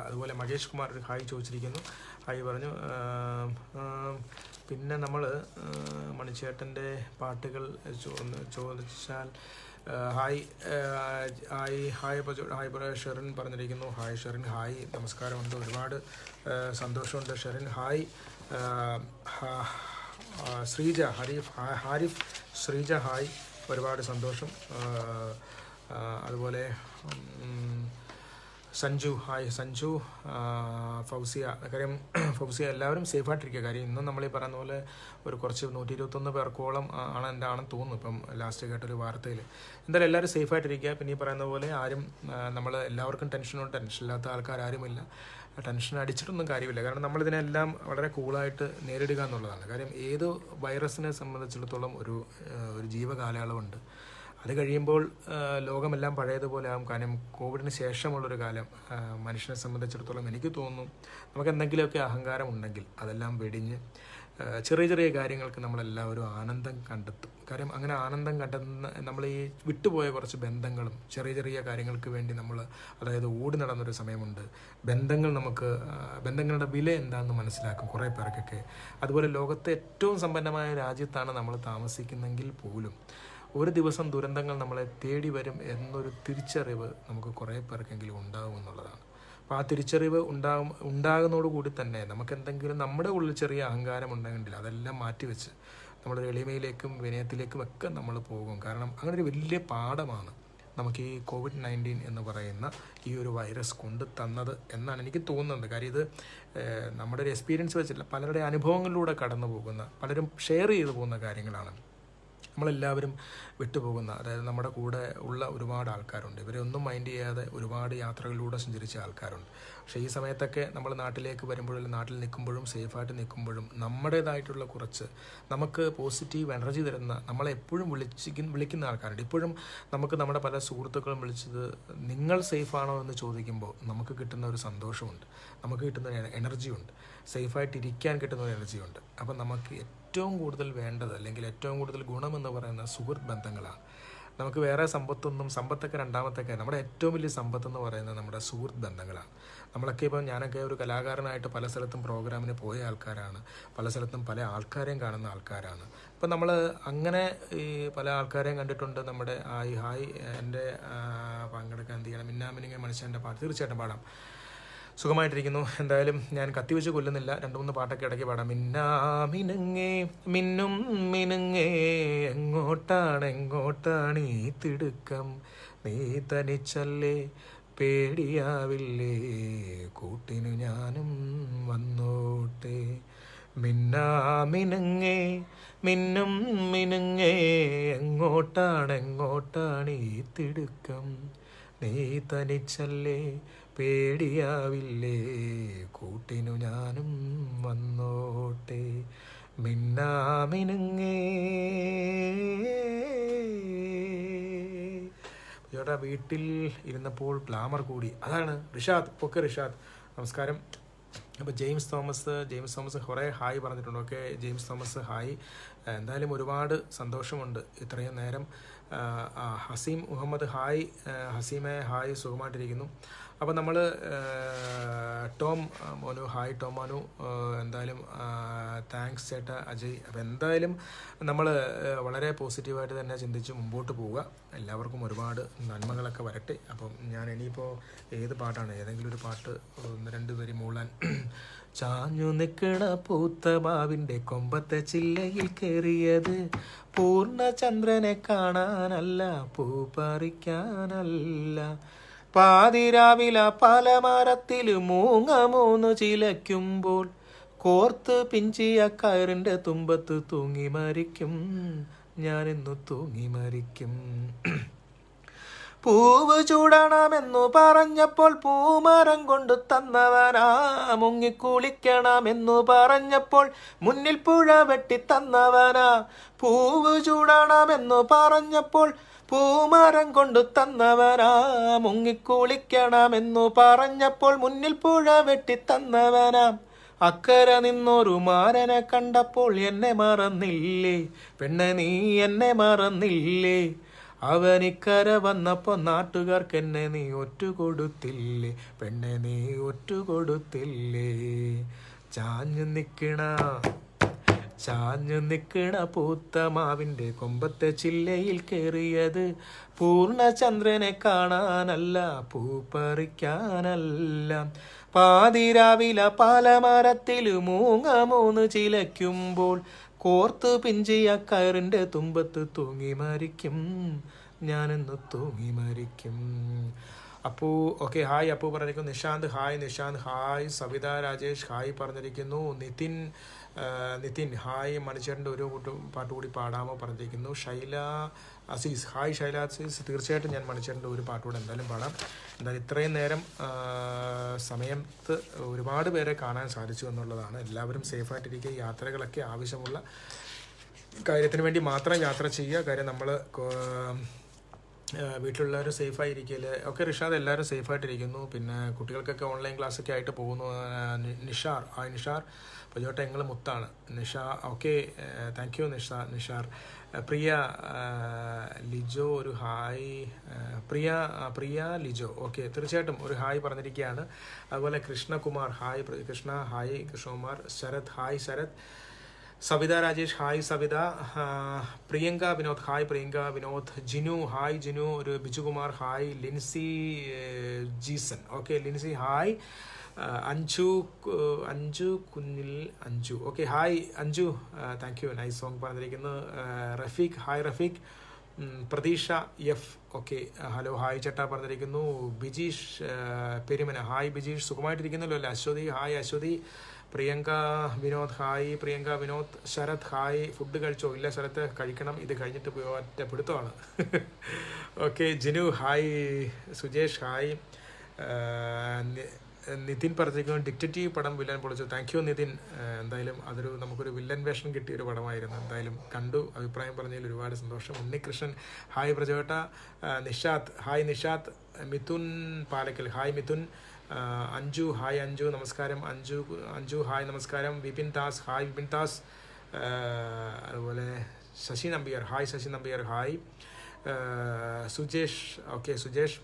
അതുപോലെ മഹേഷ് കുമാർ ഒരു ഹായ് ചോദിച്ചിരിക്കുന്നു, ഹായ് പറഞ്ഞു. പിന്നെ നമ്മൾ മണിച്ചേട്ടൻ്റെ പാട്ടുകൾ ചോദിച്ചാൽ ഹായ് ഹായ് ഹായ് ഹായ് പറയാം. ഷെറിൻ പറഞ്ഞിരിക്കുന്നു, ഹായ് ഷെറിൻ, ഹായ് നമസ്കാരമുണ്ട്. ഒരുപാട് സന്തോഷമുണ്ട് ഷെറിൻ, ഹായ്. ശ്രീജ, ഹരീഫ് ഹാരിഫ് ശ്രീജ, ഹായ്. ഒരുപാട് സന്തോഷം. അതുപോലെ സഞ്ജു, ഹായ് സഞ്ജു. ഫൗസിയ, കാര്യം ഫൗസിയ എല്ലാവരും സേഫായിട്ടിരിക്കുക. കാര്യം ഇന്നും നമ്മളീ പറയുന്ന പോലെ ഒരു കുറച്ച് നൂറ്റി ഇരുപത്തൊന്ന് പേർക്കോളം ആണ് എൻ്റെ ആണെന്ന് തോന്നുന്നു ഇപ്പം ലാസ്റ്റ് കേട്ടൊരു വാർത്തയിൽ. എന്തായാലും എല്ലാവരും സേഫായിട്ടിരിക്കുക. പിന്നെ ഈ പറയുന്ന പോലെ ആരും നമ്മൾ എല്ലാവർക്കും ടെൻഷനോ ടെൻഷനില്ലാത്ത ആൾക്കാരാരുമില്ല. ടെൻഷൻ അടിച്ചിട്ടൊന്നും കാര്യമില്ല, കാരണം നമ്മളിതിനെല്ലാം വളരെ കൂളായിട്ട് നേരിടുക എന്നുള്ളതാണ്. കാര്യം ഏത് വൈറസിനെ സംബന്ധിച്ചിടത്തോളം ഒരു ഒരു ജീവകാലയളവുണ്ട്. അത് കഴിയുമ്പോൾ ലോകമെല്ലാം പഴയതുപോലെ ആകും. കാരണം കോവിഡിന് ശേഷമുള്ളൊരു കാലം മനുഷ്യനെ സംബന്ധിച്ചിടത്തോളം എനിക്ക് തോന്നുന്നു, നമുക്ക് എന്തെങ്കിലുമൊക്കെ അഹങ്കാരം ഉണ്ടെങ്കിൽ അതെല്ലാം വെടിഞ്ഞ് ചെറിയ ചെറിയ കാര്യങ്ങൾക്ക് നമ്മളെല്ലാവരും ആനന്ദം കണ്ടെത്തും. കാര്യം അങ്ങനെ ആനന്ദം കണ്ടെത്തുന്ന നമ്മൾ ഈ വിട്ടുപോയ കുറച്ച് ബന്ധങ്ങളും ചെറിയ ചെറിയ കാര്യങ്ങൾക്ക് വേണ്ടി നമ്മൾ, അതായത് ഓടി നടന്നൊരു സമയമുണ്ട്. ബന്ധങ്ങൾ നമുക്ക് ബന്ധങ്ങളുടെ വില എന്താണെന്ന് മനസ്സിലാക്കും കുറേ പേർക്കൊക്കെ. അതുപോലെ ലോകത്തെ ഏറ്റവും സമ്പന്നമായ രാജ്യത്താണ് നമ്മൾ താമസിക്കുന്നതെങ്കിൽ പോലും ഒരു ദിവസം ദുരന്തങ്ങൾ നമ്മളെ തേടി വരും എന്നൊരു തിരിച്ചറിവ് നമുക്ക് കുറേ പേർക്കെങ്കിലും ഉണ്ടാകും എന്നുള്ളതാണ്. അപ്പോൾ ആ തിരിച്ചറിവ് ഉണ്ടാകും ഉണ്ടാകുന്നതോടുകൂടി തന്നെ നമുക്കെന്തെങ്കിലും നമ്മുടെ ഉള്ളിൽ ചെറിയ അഹങ്കാരം ഉണ്ടെങ്കിൽ അതെല്ലാം മാറ്റിവെച്ച് നമ്മുടെ എളിമയിലേക്കും വിനയത്തിലേക്കും ഒക്കെ നമ്മൾ പോകും. കാരണം അങ്ങനെ ഒരു വലിയ പാഠമാണ് നമുക്ക് ഈ കോവിഡ് നയൻറ്റീൻ എന്ന് പറയുന്ന ഈ ഒരു വൈറസ് കൊണ്ട് തന്നത് എന്നാണ് എനിക്ക് തോന്നുന്നത്. കാര്യം ഇത് നമ്മുടെ ഒരു എക്സ്പീരിയൻസ് വെച്ചില്ല, പലരുടെ അനുഭവങ്ങളിലൂടെ കടന്നു പോകുന്ന, പലരും ഷെയർ ചെയ്തു പോകുന്ന കാര്യങ്ങളാണ്. നമ്മളെല്ലാവരും വിട്ടുപോകുന്ന, അതായത് നമ്മുടെ കൂടെ ഉള്ള ഒരുപാട് ആൾക്കാരുണ്ട്. ഇവരെ ഒന്നും മൈൻഡ് ചെയ്യാതെ ഒരുപാട് യാത്രകളിലൂടെ സഞ്ചരിച്ച ആൾക്കാരുണ്ട്. പക്ഷേ ഈ സമയത്തൊക്കെ നമ്മൾ നാട്ടിലേക്ക് വരുമ്പോഴും നാട്ടിൽ നിൽക്കുമ്പോഴും സേഫായിട്ട് നിൽക്കുമ്പോഴും നമ്മുടേതായിട്ടുള്ള കുറച്ച് നമുക്ക് പോസിറ്റീവ് എനർജി തരുന്ന, നമ്മളെപ്പോഴും വിളിച്ചിരിക്കുന്ന വിളിക്കുന്ന ആൾക്കാരുണ്ട്. ഇപ്പോഴും നമുക്ക് നമ്മുടെ പല സുഹൃത്തുക്കളും വിളിച്ചത് നിങ്ങൾ സേഫാണോ എന്ന് ചോദിക്കുമ്പോൾ നമുക്ക് കിട്ടുന്ന ഒരു സന്തോഷമുണ്ട്, നമുക്ക് കിട്ടുന്ന എനർജിയുണ്ട്, സേഫായിട്ടിരിക്കാൻ കിട്ടുന്ന ഒരു എനർജിയുണ്ട്. അപ്പം നമുക്ക് ഏറ്റവും കൂടുതൽ വേണ്ടത് അല്ലെങ്കിൽ ഏറ്റവും കൂടുതൽ ഗുണമെന്ന് പറയുന്ന സുഹൃത്ത് ബന്ധങ്ങളാണ്. നമുക്ക് വേറെ സമ്പത്തൊന്നും, സമ്പത്തൊക്കെ രണ്ടാമത്തെ കാര്യം. നമ്മുടെ ഏറ്റവും വലിയ സമ്പത്തെന്ന് പറയുന്നത് നമ്മുടെ സുഹൃത്ത് ബന്ധങ്ങളാണ്. നമ്മളൊക്കെ ഇപ്പം ഞാനൊക്കെ ഒരു കലാകാരനായിട്ട് പല സ്ഥലത്തും പ്രോഗ്രാമിന് പോയ ആൾക്കാരാണ്, പല സ്ഥലത്തും പല ആൾക്കാരെയും കാണുന്ന ആൾക്കാരാണ്. അപ്പം നമ്മൾ അങ്ങനെ ഈ പല ആൾക്കാരെയും കണ്ടിട്ടുണ്ട്. നമ്മുടെ ഹായ് ഹായ് എൻ്റെ പങ്കെടുക്കാൻ എന്ത് ചെയ്യണം, മിന്നാമിനിങ്ങ മനുഷ്യൻ്റെ പാട്ട് തീർച്ചയായിട്ടും പാടാം. സുഖമായിട്ടിരിക്കുന്നു. എന്തായാലും ഞാൻ കത്തിവെച്ച് കൊല്ലുന്നില്ല, രണ്ട് മൂന്ന് പാട്ടൊക്കെ ഇടയ്ക്ക് പാടാം. മിന്നാ മിനുങ്ങേ മിന്നും മിനുങ്ങേ എങ്ങോട്ടാണ് എങ്ങോട്ടാണ് ഈ തിടുക്കം, നീ തനിച്ചല്ലേ പേടിയാവില്ലേ കൂട്ടിനു ഞാനും വന്നോട്ടെ. മിന്നാ മിനുങ്ങേ മിന്നും മിനുങ്ങേ എങ്ങോട്ടാണ് എങ്ങോട്ടാണ് ഈ തിടുക്കം, നീ തനിച്ചല്ലേ പേടിയാവില്ലേ കൂട്ടിനു ഞാനും വന്നോട്ടെ. മിന്നാ മിനുങ്ങേ. ചേട്ടാ വീട്ടിൽ ഇരുന്നപ്പോൾ ഗ്ലാമർ കൂടി, അതാണ് റിഷാദ്. ഒക്കെ റിഷാദ് നമസ്കാരം. അപ്പോൾ ജെയിംസ് തോമസ് ജെയിംസ് തോമസ് കുറേ ഹായ് പറഞ്ഞിട്ടുണ്ട്. Okay James Thomas hi. എന്തായാലും ഒരുപാട് സന്തോഷമുണ്ട് ഇത്രയും നേരം. ഹസീം മുഹമ്മദ് ഹായ്. ഹസീമെ ഹായ്, സുഖമായിട്ടിരിക്കുന്നു. അപ്പോൾ നമ്മൾ Tom Monu hi Tom Monu. എന്തായാലും താങ്ക്സ് ചേട്ടാ അജയ്. അപ്പോൾ എന്തായാലും നമ്മൾ വളരെ പോസിറ്റീവായിട്ട് തന്നെ ചിന്തിച്ച് മുമ്പോട്ട് പോവുക. എല്ലാവർക്കും ഒരുപാട് നന്മകളൊക്കെ വരട്ടെ. അപ്പം ഞാൻ ഇനിയിപ്പോൾ ഏത് പാട്ടാണ്, ഏതെങ്കിലും ഒരു പാട്ട് ഒന്ന് രണ്ട് വരി മൂളാൻ. ചാഞ്ഞു നിൽക്കണ പൂത്ത മാവിൻ്റെ കൊമ്പത്തെ ചില്ലയിൽ കയറിയത് പൂർണ്ണചന്ദ്രനെ കാണാനല്ല, പൂ പറിക്കാനല്ല. പാതിരാവില പലമരത്തിൽ മൂങ്ങ മൂന്നു ചിലയ്ക്കുമ്പോൾ കോർത്ത് പിഞ്ചിയ കയറിൻ്റെ തുമ്പത്ത് തൂങ്ങി മരിക്കും ഞാനിന്നു, തൂങ്ങി മരിക്കും. പൂവ് ചൂടണമെന്നു പറഞ്ഞപ്പോൾ പൂമരം കൊണ്ടു തന്നവനാ, മുങ്ങിക്കുളിക്കണമെന്നു പറഞ്ഞപ്പോൾ മുന്നിൽ പുഴ വെട്ടി തന്നവനാ. പൂവ് ചൂടണമെന്നു പറഞ്ഞപ്പോൾ പൂമരം കൊണ്ടു തന്നവനാ, മുങ്ങിക്കുളിക്കണമെന്നു പറഞ്ഞപ്പോൾ മുന്നിൽ പുഴ വെട്ടി തന്നവനാം. അക്കരെ നിന്നൊരു മാരനെ കണ്ടപ്പോൾ എന്നെ മറന്നില്ലേ പെണ്ണെ, നീ എന്നെ മറന്നില്ലേ. അവനിക്കര വന്നപ്പോൾ നാട്ടുകാർക്ക് എന്നെ നീ ഒറ്റുകൊടുത്തില്ലേ പെണ്ണെ, നീ ഒറ്റുകൊടുത്തില്ലേ. ചാഞ്ഞു നിൽക്കണ ചാഞ്ഞു നിൽക്കണ പൂത്ത മാവിൻ്റെ കൊമ്പത്തെ ചില്ലയിൽ കയറിയത് പൂർണ്ണചന്ദ്രനെ കാണാനല്ല, പൂ പറിക്കാനല്ല. പാതിരാവില പാലമരത്തിൽ മൂങ്ങ മൂന്ന് ചിലയ്ക്കുമ്പോൾ കോർത്തു പിഞ്ചിയ കയറിൻ്റെ തുമ്പത്ത് തൂങ്ങി മരിക്കും ഞാനെന്ന്, തൂങ്ങി മരിക്കും. Appu okay hi. അപ്പൂ പറഞ്ഞിരിക്കുന്നു. Nishanth hi. Nishanth hi. Savitha Rajesh hi പറഞ്ഞിരിക്കുന്നു. നിതിൻ നിതിൻ ഹായ്. മണിച്ചേട്ടൻ്റെ ഒരു കൂട്ടം പാട്ട് കൂടി പാടാമോ പറഞ്ഞിരിക്കുന്നു. ഷൈല അസീസ് ഹായ്. ഷൈല അസീസ് തീർച്ചയായിട്ടും ഞാൻ മണിച്ചേട്ടൻ്റെ ഒരു പാട്ട് കൂടെ എന്തായാലും പാടാം. എന്തായാലും ഇത്രയും നേരം സമയത്ത് ഒരുപാട് പേരെ കാണാൻ സാധിച്ചു എന്നുള്ളതാണ്. എല്ലാവരും സേഫായിട്ടിരിക്കുക. യാത്രകളൊക്കെ ആവശ്യമുള്ള കാര്യത്തിന് വേണ്ടി മാത്രം യാത്ര ചെയ്യുക. കാര്യം നമ്മൾ വീട്ടിലുള്ളവർ സേഫായിരിക്കല്. ഒക്കെ റിഷാദ് എല്ലാവരും സേഫായിട്ടിരിക്കുന്നു. പിന്നെ കുട്ടികൾക്കൊക്കെ ഓൺലൈൻ ക്ലാസ്സൊക്കെ ആയിട്ട് പോകുന്നു. നിഷാർ ആ നിഷാർ പജോട്ട ഞങ്ങൾ മുത്താണ്. Nisha okay thank you Nisha Nishar. Priya Lijo ഒരു ഹായ്. പ്രിയ പ്രിയ ലിജോ ഓക്കെ തീർച്ചയായിട്ടും ഒരു ഹായ് പറഞ്ഞിരിക്കുകയാണ്. അതുപോലെ Krishnakumar hi. Krishna hi. Krishnakumar. Sarath hi. Sarath. Savitha Rajesh hi. Savitha. Priyanka Vinod hi. Priyanka Vinod. Jinu hi. Jinu. ഒരു Bijukumar hi. Lincy Jeeson okay Lincy hi. Anju Anju കുഞ്ഞിൽ Anju okay hi Anju thank you nice song പറഞ്ഞിരിക്കുന്നു. Rafeeq hi. Rafeeq. Pratheeksha F okay hello hi ചേട്ടാ പറഞ്ഞിരിക്കുന്നു. ബിജീഷ് പെരുമന ഹായ്. ബിജീഷ് സുഖമായിട്ടിരിക്കുന്നല്ലോ അല്ലേ. Aswathy hi. Aswathy. Priyanka Vinod hi. Priyanka Vinod. Sarath hi. Food കഴിച്ചോ? ഇല്ല ശരത്, കഴിക്കണം, ഇത് കഴിഞ്ഞിട്ട് ഒറ്റപ്പെടുത്തമാണ്. Okay Jinu hi. Sujesh hi. Nithin പറഞ്ഞിരിക്കുന്നു ഡിക്റ്റേറ്റീവ് പടം വില്ലൻ പൊളിച്ചു. Thank you Nithin. എന്തായാലും അതൊരു നമുക്കൊരു വില്ലൻ വേഷം കിട്ടിയ ഒരു പടമായിരുന്നു. എന്തായാലും കണ്ടു, അഭിപ്രായം പറഞ്ഞതിൽ ഒരുപാട് സന്തോഷം. ഉണ്ണികൃഷ്ണൻ ഹായ്. പ്രജോട്ട. Nishad hi. Nishad. Mithun Palakkal hi. Mithun. Anju hi. Anju നമസ്കാരം. അഞ്ജു അഞ്ജു ഹായ് നമസ്കാരം. വിപിൻ ദാസ് ഹായ്. വിപിൻ ദാസ്. അതുപോലെ Sasi Nambiar hi. Sasi Nambiar hi. Sujesh okay Sujesh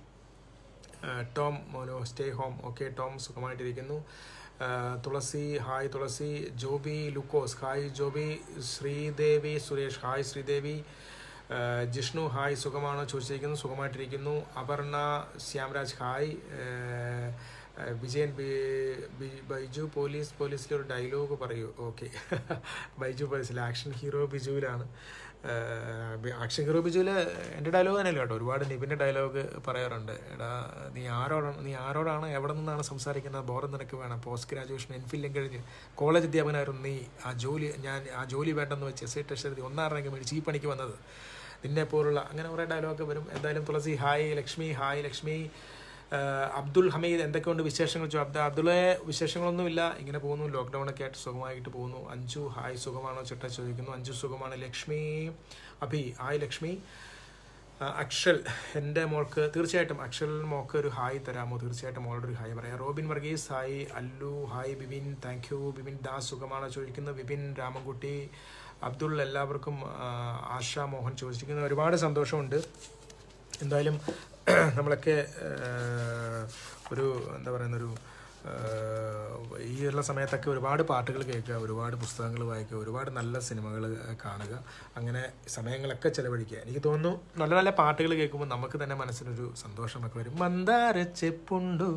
Tom Monu stay home okay Tom സുഖമായിട്ടിരിക്കുന്നു. Thulasi hi Thulasi. Joby Lukose hi Joby. Sreedevi Suresh hi Sreedevi. Jishnu hi സുഖമാണോ ചോദിച്ചിരിക്കുന്നു, സുഖമായിട്ടിരിക്കുന്നു. അപർണ ശ്യാംരാജ് ഹായ്. വിജയൻ ബൈജു പോലീസ് പോലീസിലെ ഒരു ഡയലോഗ് പറയൂ ഓക്കെ. ബൈജു പോലീസിലെ ആക്ഷൻ ഹീറോ ബിജുവിലാണ്, ആക്ഷൻ ഹീറോ ബിജുവിൽ എൻ്റെ ഡയലോഗ് തന്നെയല്ലോ കേട്ടോ. ഒരുപാട് നിബിൻ്റെ ഡയലോഗ് പറയാറുണ്ട്, എടാ നീ ആരോടാണ് നീ ആരോടാണ് എവിടെ നിന്നാണ് സംസാരിക്കുന്നത്, ബോറം നിനക്ക് വേണം, പോസ്റ്റ് ഗ്രാജുവേഷൻ എൻഫില്ലും കഴിഞ്ഞ് കോളേജ് അധ്യാപകനായിരുന്നു നീ, ആ ജോലി ഞാൻ ആ ജോലി വേണ്ടെന്ന് വെച്ച് എസ് ഐ ടെസ്റ്റ് ഒന്നാം റാങ്ക് മേടിച്ച് ഈ പണിക്ക് വന്നത് നിന്നെപ്പോലുള്ള, അങ്ങനെ കുറേ ഡയലോഗൊക്കെ വരും. എന്തായാലും തുളസി ഹായ്. ലക്ഷ്മി ഹായ് ലക്ഷ്മി. അബ്ദുൽ ഹമീദ് എന്തൊക്കെയുണ്ട് വിശേഷങ്ങൾ ചോദിച്ചു. അബ്ദുള്ള വിശേഷങ്ങളൊന്നുമില്ല, ഇങ്ങനെ പോകുന്നു, ലോക്ക്ഡൗണൊക്കെ ആയിട്ട് സുഖമായിട്ട് പോകുന്നു. അഞ്ചു ഹായ് സുഖമാണോ ചേട്ടാ ചോദിക്കുന്നു, അഞ്ചു സുഖമാണ്. ലക്ഷ്മി അഭി ഹായ് ലക്ഷ്മി. അക്ഷൽ എൻ്റെ മോൾക്ക് തീർച്ചയായിട്ടും അക്ഷൽ മോൾക്ക് ഒരു ഹായ് തരാമോ, തീർച്ചയായിട്ടും മോളുടെ ഒരു ഹായ് പറയാം. Robin Varghese hi. Allu hi. Bibin thank you. Bibin Das സുഖമാണോ ചോദിക്കുന്നു. ബിബിൻ രാമൻകുട്ടി. അബ്ദുൾ എല്ലാവർക്കും ആശ മോഹൻ ചോദിച്ചിരിക്കുന്നു, ഒരുപാട് സന്തോഷമുണ്ട്. എന്തായാലും നമ്മളൊക്കെ ഒരു എന്താ പറയുന്നൊരു ഈ ഉള്ള സമയത്തൊക്കെ ഒരുപാട് പാട്ടുകൾ കേൾക്കുക, ഒരുപാട് പുസ്തകങ്ങൾ വായിക്കുക, ഒരുപാട് നല്ല സിനിമകൾ കാണുക, അങ്ങനെ സമയങ്ങളൊക്കെ ചിലവഴിക്കുക. എനിക്ക് തോന്നുന്നു നല്ല നല്ല പാട്ടുകൾ കേൾക്കുമ്പോൾ നമുക്ക് തന്നെ മനസ്സിനൊരു സന്തോഷമൊക്കെ വരും. മന്ദാര ചെപ്പുണ്ടു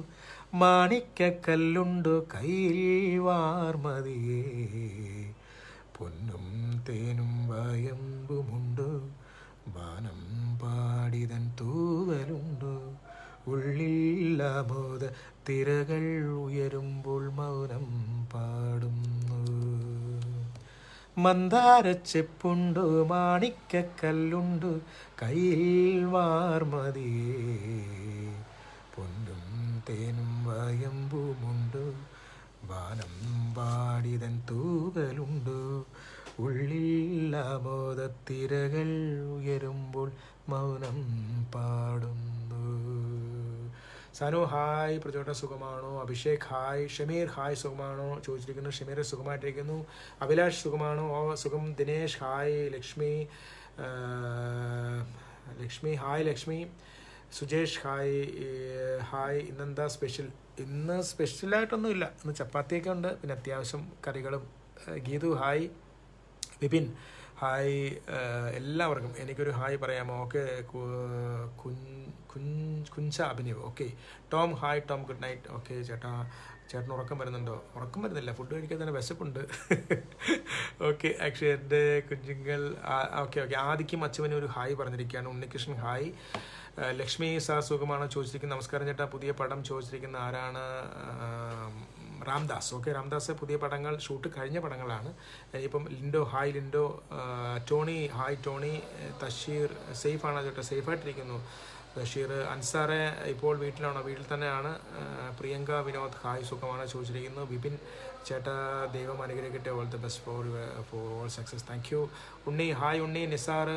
മാണിക്കല്ലുണ്ടു കയ്യിൽ വാർമതിയേ, പൊന്നും തേനും വയമ്പുമുണ്ടു ബാനം പാടിതൻ തൂവലുണ്ടു, ഉള്ളിൽ ആമോദ തിരകൾ ഉയരുമ്പോൾ മൗനം പാടുന്നു. മന്ദാരച്ചെപ്പുണ്ടു മാണിക്കല്ലുണ്ടു കയ്യിൽ വാർമതിയേ, പൊന്നും തേനും വയമ്പുമുണ്ടു ബാനം പാടിതൻ തൂവലുണ്ടു, ഉള്ളിൽ ആമോദത്തിരകൾ ഉയരുമ്പോൾ മൗനം പാടുന്നു. സനു ഹായ്. പ്രചോദന സുഖമാണോ. അഭിഷേക് ഹായ്. ഷമീർ ഹായ് സുഖമാണോ ചോദിച്ചിരിക്കുന്നു. ഷമീർ സുഖമായിട്ടിരിക്കുന്നു. അഭിലാഷ് സുഖമാണോ, ഓ സുഖം. Dinesh hi. Lakshmi Lakshmi hi Lakshmi. Sujesh hi hi. ഇന്നെന്താ സ്പെഷ്യൽ? ഇന്ന് സ്പെഷ്യലായിട്ടൊന്നുമില്ല, ഇന്ന് ചപ്പാത്തിയൊക്കെ ഉണ്ട്, പിന്നെ അത്യാവശ്യം കറികളും. ഗീതു ഹായ്. വിപിൻ ഹായ്. എല്ലാവർക്കും എനിക്കൊരു ഹായ് പറയാമോ? ഓക്കെ. കുഞ്ച Abhinav okay. Tom hi Tom good night. Okay ചേട്ടാ, ചേട്ടന് ഉറക്കം വരുന്നുണ്ടോ? ഉറക്കം വരുന്നില്ല, ഫുഡ് കഴിക്കാൻ തന്നെ വിശപ്പുണ്ട്. ഓക്കെ. അക്ഷയൻ്റെ കുഞ്ഞുങ്ങൾ ഓക്കെ ഓക്കെ. ആദിക്കും അച്ചുവിനും ഒരു ഹായ് പറഞ്ഞിരിക്കുകയാണ്. ഉണ്ണികൃഷ്ണൻ ഹായ്. ലക്ഷ്മി സാർ സുഖമാണോ ചോദിച്ചിരിക്കുന്നത്. നമസ്കാരം ചേട്ടാ, പുതിയ പടം ചോദിച്ചിരിക്കുന്ന ആരാണ്? രാംദാസ് ഓക്കെ. രാംദാസ് പുതിയ പടങ്ങൾ ഷൂട്ട് കഴിഞ്ഞ പടങ്ങളാണ് ഇപ്പം. Lindo hi Lindo. Tony hi Tony. Thasheer സേഫാണോ ചേട്ടാ? സേഫായിട്ടിരിക്കുന്നു ബഷീർ. അൻസാറെ ഇപ്പോൾ വീട്ടിലാണോ? വീട്ടിൽ തന്നെയാണ്. പ്രിയങ്ക വിനോദ് ഹായ് സുഖമാണ് ചോദിച്ചിരിക്കുന്നു. വിപിൻ ചേട്ടാ ദൈവം അനുഗ്രഹിക്കട്ടെ, all the best for for all success, thank you. Unni hi Unni. Nisar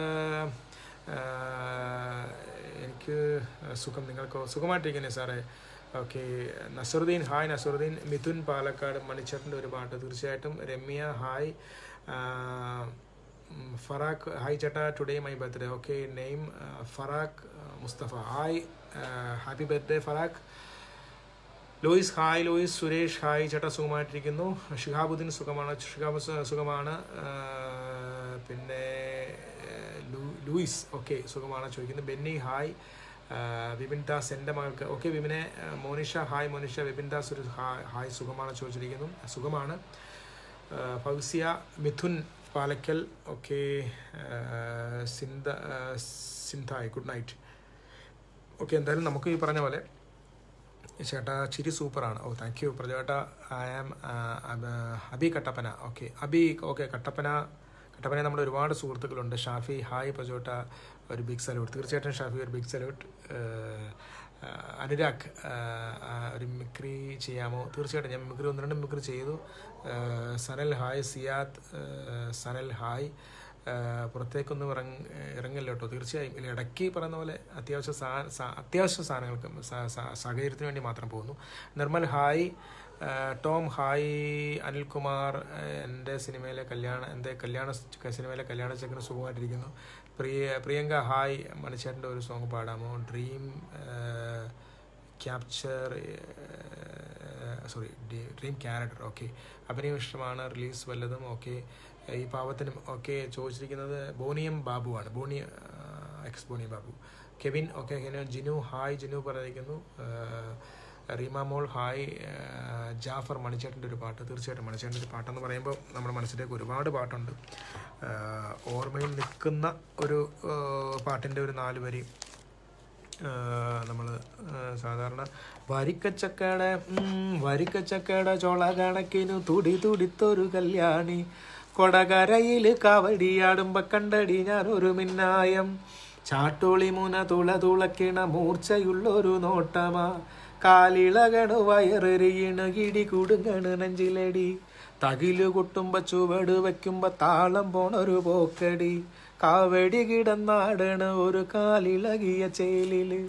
എനിക്ക് സുഖം, നിങ്ങൾക്കോ? സുഖമായിട്ടിരിക്കുന്നു നിസാറേ ഓക്കെ. നസറുദ്ദീൻ ഹായ് നസറുദ്ദീൻ. മിഥുൻ പാലക്കാട് മണിച്ചേട്ടൻ്റെ ഒരു പാട്ട് തീർച്ചയായിട്ടും. രമ്യ ഹായ്. ഫറാഖ് ഹായ് ചേട്ടാ today my birthday okay. Name Farakh Mustafa hi. Happy birthday Farakh. Louis hi Louis. Suresh hi ചേട്ടാ സുഖമായിട്ടിരിക്കുന്നു. ഷിഹാബുദ്ദീൻ സുഖമാണ് ഷിഹാബ് സുഖമാണ്. പിന്നെ ലൂയിസ് ഓക്കെ സുഖമാണ് ചോദിക്കുന്നത്. ബെന്നി ഹായ്. വിപിൻ ദാസ് എൻ്റെ മകൾക്ക് ഓക്കെ. വിപിനെ മോനിഷ ഹായ് മോനിഷ. വിപിൻ ദാസ് ഒരു ഹായ് ഹായ് സുഖമാണ് ചോദിച്ചിരിക്കുന്നു, സുഖമാണ്. ഫൗസിയ. മിഥുൻ പാലക്കൽ ഓക്കെ. സിന്ധ സിന്ധായ് ഗുഡ് നൈറ്റ് ഓക്കെ. എന്തായാലും നമുക്ക് ഈ പറഞ്ഞ പോലെ ചേട്ടാ ചിരി സൂപ്പറാണ്, ഓ താങ്ക് യു പ്രജേട്ടാ. I am Abi Kattappana okay. Abi okay Kattappana Kattappana നമ്മുടെ ഒരുപാട് സുഹൃത്തുക്കളുണ്ട്. ഷാഫി ഹായ് പ്രജോട്ട ഒരു ബിഗ് സല്യൂട്ട് തീർച്ചയായിട്ടും ഷാഫി ഒരു ബിഗ് സല്യൂട്ട്. അനുരാഗ് ഒരു മിമിക്രി ചെയ്യാമോ? തീർച്ചയായിട്ടും ഞാൻ മിമിക്രി ഒന്ന് രണ്ട് മിമിക്രി ചെയ്തു. സനൽ ഹായ്. സിയാദ് സനൽ ഹായ്. പുറത്തേക്കൊന്നും ഇറങ്ങി ഇറങ്ങില്ല കേട്ടോ, തീർച്ചയായും ഇല്ല, ഇടയ്ക്ക് പറയുന്ന പോലെ അത്യാവശ്യ സാ അത്യാവശ്യ സാധനങ്ങൾക്ക് സഹകരണത്തിന് വേണ്ടി മാത്രം പോകുന്നു. Nirmal hi. Tom hi. Anilkumar എൻ്റെ സിനിമയിലെ കല്യാണ എൻ്റെ കല്യാണ സിനിമയിലെ കല്യാണ ചെക്കന് സുഖമായിട്ടിരിക്കുന്നു, പ്രിയ പ്രിയങ്ക ഹായ് മണിച്ചേട്ടൻ്റെ ഒരു സോങ് പാടാമോ dream capture sorry dream character okay അഭിനയം ഇഷ്ടമാണ് റിലീസ് വല്ലതും ഓക്കെ ഈ പാവത്തിനും ഓക്കെ ചോദിച്ചിരിക്കുന്നത് ബോണിയം ബാബുവാണ് Boney X ബോണിയം Babu Kevin okay Jinu hi Jinu പറഞ്ഞിരിക്കുന്നു റീമ മോൾ ഹായ് ജാഫർ മണിച്ചേട്ടൻ്റെ ഒരു പാട്ട് തീർച്ചയായിട്ടും മണിച്ചേട്ടൻ്റെ ഒരു പാട്ടെന്ന് പറയുമ്പോൾ നമ്മുടെ മനസ്സിലേക്ക് ഒരുപാട് പാട്ടുണ്ട് ഓർമ്മയിൽ നിൽക്കുന്ന ഒരു പാട്ടിൻ്റെ ഒരു നാല് വരി നമ്മൾ സാധാരണ വരിക്കച്ചക്കട വരിക്കച്ചക്കട ചോള കണക്കിനു തുടി തുടിത്തൊരു കല്യാണി കൊടകരയിൽ കവടിയാടുമ്പോൾ കണ്ടടി ഞാനൊരു മിന്നായം ചാട്ടോളി മുന തുള തുളക്കിണ മൂർച്ചയുള്ളൊരു നോട്ടമാ കാലിളകണു വയറെറിയണു കിടി കുടുങ്ങണു നെഞ്ചിലടി തകിലു കൊട്ടുമ്പോ ചുവട് വയ്ക്കുമ്പോ താളം പോണൊരു പോക്കടി കാവടി കിടന്നാടണു ഒരു കാലിളകിയ ചേലില്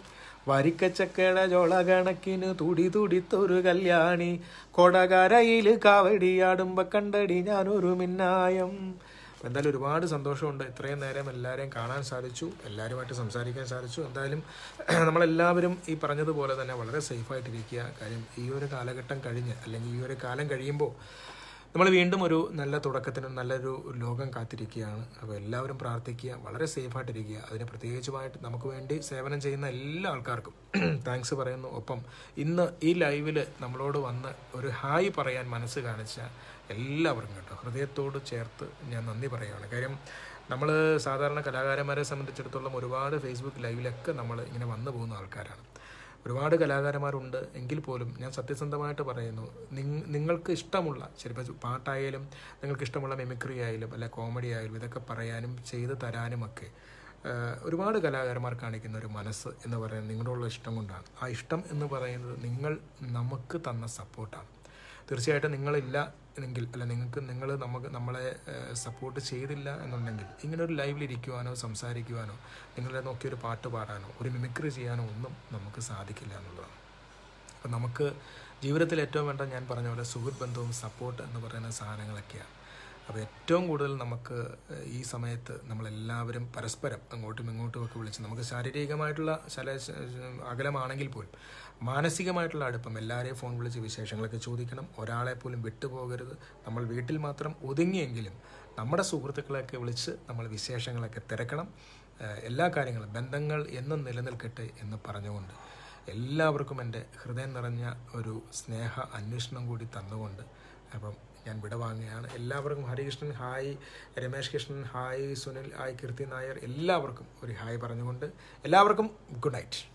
വരിക്കച്ചക്കട ജോള കണക്കിന് തുടി തുടിത്തൊരു കല്യാണി കൊടകരയില് കാവടിയാടുമ്പോ കണ്ടടി ഞാനൊരു മിന്നായം എന്തായാലും ഒരുപാട് സന്തോഷമുണ്ട് ഇത്രയും നേരം എല്ലാവരെയും കാണാൻ സാധിച്ചു എല്ലാവരുമായിട്ട് സംസാരിക്കാൻ സാധിച്ചു എന്തായാലും നമ്മളെല്ലാവരും ഈ പറഞ്ഞതുപോലെ തന്നെ വളരെ സേഫായിട്ടിരിക്കുക കാര്യം ഈ ഒരു കാലഘട്ടം കഴിഞ്ഞ് അല്ലെങ്കിൽ ഈ ഒരു കാലം കഴിയുമ്പോൾ നമ്മൾ വീണ്ടും ഒരു നല്ല തുടക്കത്തിനും നല്ലൊരു ലോകം കാത്തിരിക്കുകയാണ് അപ്പോൾ എല്ലാവരും പ്രാർത്ഥിക്കുക വളരെ സേഫായിട്ടിരിക്കുക അതിന് പ്രത്യേകിച്ചുമായിട്ട് നമുക്ക് വേണ്ടി സേവനം ചെയ്യുന്ന എല്ലാ ആൾക്കാർക്കും താങ്ക്സ് പറയുന്നു ഒപ്പം ഇന്ന് ഈ ലൈവിൽ നമ്മളോട് വന്ന് ഒരു ഹായ് പറയാൻ മനസ്സ് കാണിച്ച എല്ലാവർക്കും കേട്ടോ ഹൃദയത്തോട് ചേർത്ത് ഞാൻ നന്ദി പറയുകയാണ് കാര്യം നമ്മൾ സാധാരണ കലാകാരന്മാരെ സംബന്ധിച്ചിടത്തോളം ഒരുപാട് ഫേസ്ബുക്ക് ലൈവിലൊക്കെ നമ്മൾ ഇങ്ങനെ വന്നു പോകുന്ന ആൾക്കാരാണ് ഒരുപാട് കലാകാരന്മാരുണ്ട് എങ്കിൽ പോലും ഞാൻ സത്യസന്ധമായിട്ട് പറയുന്നു നിങ്ങൾക്ക് ഇഷ്ടമുള്ള ചിലപ്പോൾ പാട്ടായാലും നിങ്ങൾക്ക് ഇഷ്ടമുള്ള മെമിക്രി ആയാലും അല്ല കോമഡി ആയാലും ഇതൊക്കെ പറയാനും ചെയ്ത് തരാനുമൊക്കെ ഒരുപാട് കലാകാരന്മാർ കാണിക്കുന്ന ഒരു മനസ്സ് എന്ന് പറയുന്നത് നിങ്ങളോടുള്ള ഇഷ്ടം കൊണ്ടാണ് ആ ഇഷ്ടം എന്ന് പറയുന്നത് നിങ്ങൾ നമുക്ക് തന്ന സപ്പോർട്ടാണ് തീർച്ചയായിട്ടും നിങ്ങളില്ല എങ്കിൽ അല്ല നിങ്ങൾക്ക് നിങ്ങൾ നമുക്ക് നമ്മളെ സപ്പോർട്ട് ചെയ്തില്ല എന്നുണ്ടെങ്കിൽ ഇങ്ങനൊരു ലൈവിലിരിക്കുവാനോ സംസാരിക്കുവാനോ നിങ്ങളെ നോക്കിയൊരു പാട്ട് പാടാനോ ഒരു മിമിക്രി ചെയ്യാനോ ഒന്നും നമുക്ക് സാധിക്കില്ല എന്നുള്ളതാണ് അപ്പം നമുക്ക് ജീവിതത്തിൽ ഏറ്റവും വേണ്ട ഞാൻ പറഞ്ഞ പോലെ സുഹൃത്ത് ബന്ധവും സപ്പോർട്ട് എന്ന് പറയുന്ന സാധനങ്ങളൊക്കെയാണ് അപ്പോൾ ഏറ്റവും കൂടുതൽ നമുക്ക് ഈ സമയത്ത് നമ്മളെല്ലാവരും പരസ്പരം അങ്ങോട്ടും ഇങ്ങോട്ടുമൊക്കെ വിളിച്ച് നമുക്ക് ശാരീരികമായിട്ടുള്ള ചില അകലമാണെങ്കിൽ പോലും മാനസികമായിട്ടുള്ള അടുപ്പം എല്ലാവരെയും ഫോൺ വിളിച്ച് വിശേഷങ്ങളൊക്കെ ചോദിക്കണം ഒരാളെ പോലും വിട്ടുപോകരുത് നമ്മൾ വീട്ടിൽ മാത്രം ഒതുങ്ങിയെങ്കിലും നമ്മുടെ സുഹൃത്തുക്കളെയൊക്കെ വിളിച്ച് നമ്മൾ വിശേഷങ്ങളൊക്കെ തിരക്കണം എല്ലാ കാര്യങ്ങളും ബന്ധങ്ങൾ എന്നും നിലനിൽക്കട്ടെ എന്ന് പറഞ്ഞുകൊണ്ട് എല്ലാവർക്കും എൻ്റെ ഹൃദയം നിറഞ്ഞ ഒരു സ്നേഹ അന്വേഷണം കൂടി തന്നുകൊണ്ട് അപ്പം ഞാൻ വിടവാങ്ങുകയാണ് എല്ലാവർക്കും Harikrishnan hi Ramesh Krishnan hi Sunil hi Keerthi Nair എല്ലാവർക്കും ഒരു ഹായ് പറഞ്ഞുകൊണ്ട് എല്ലാവർക്കും ഗുഡ് നൈറ്റ്.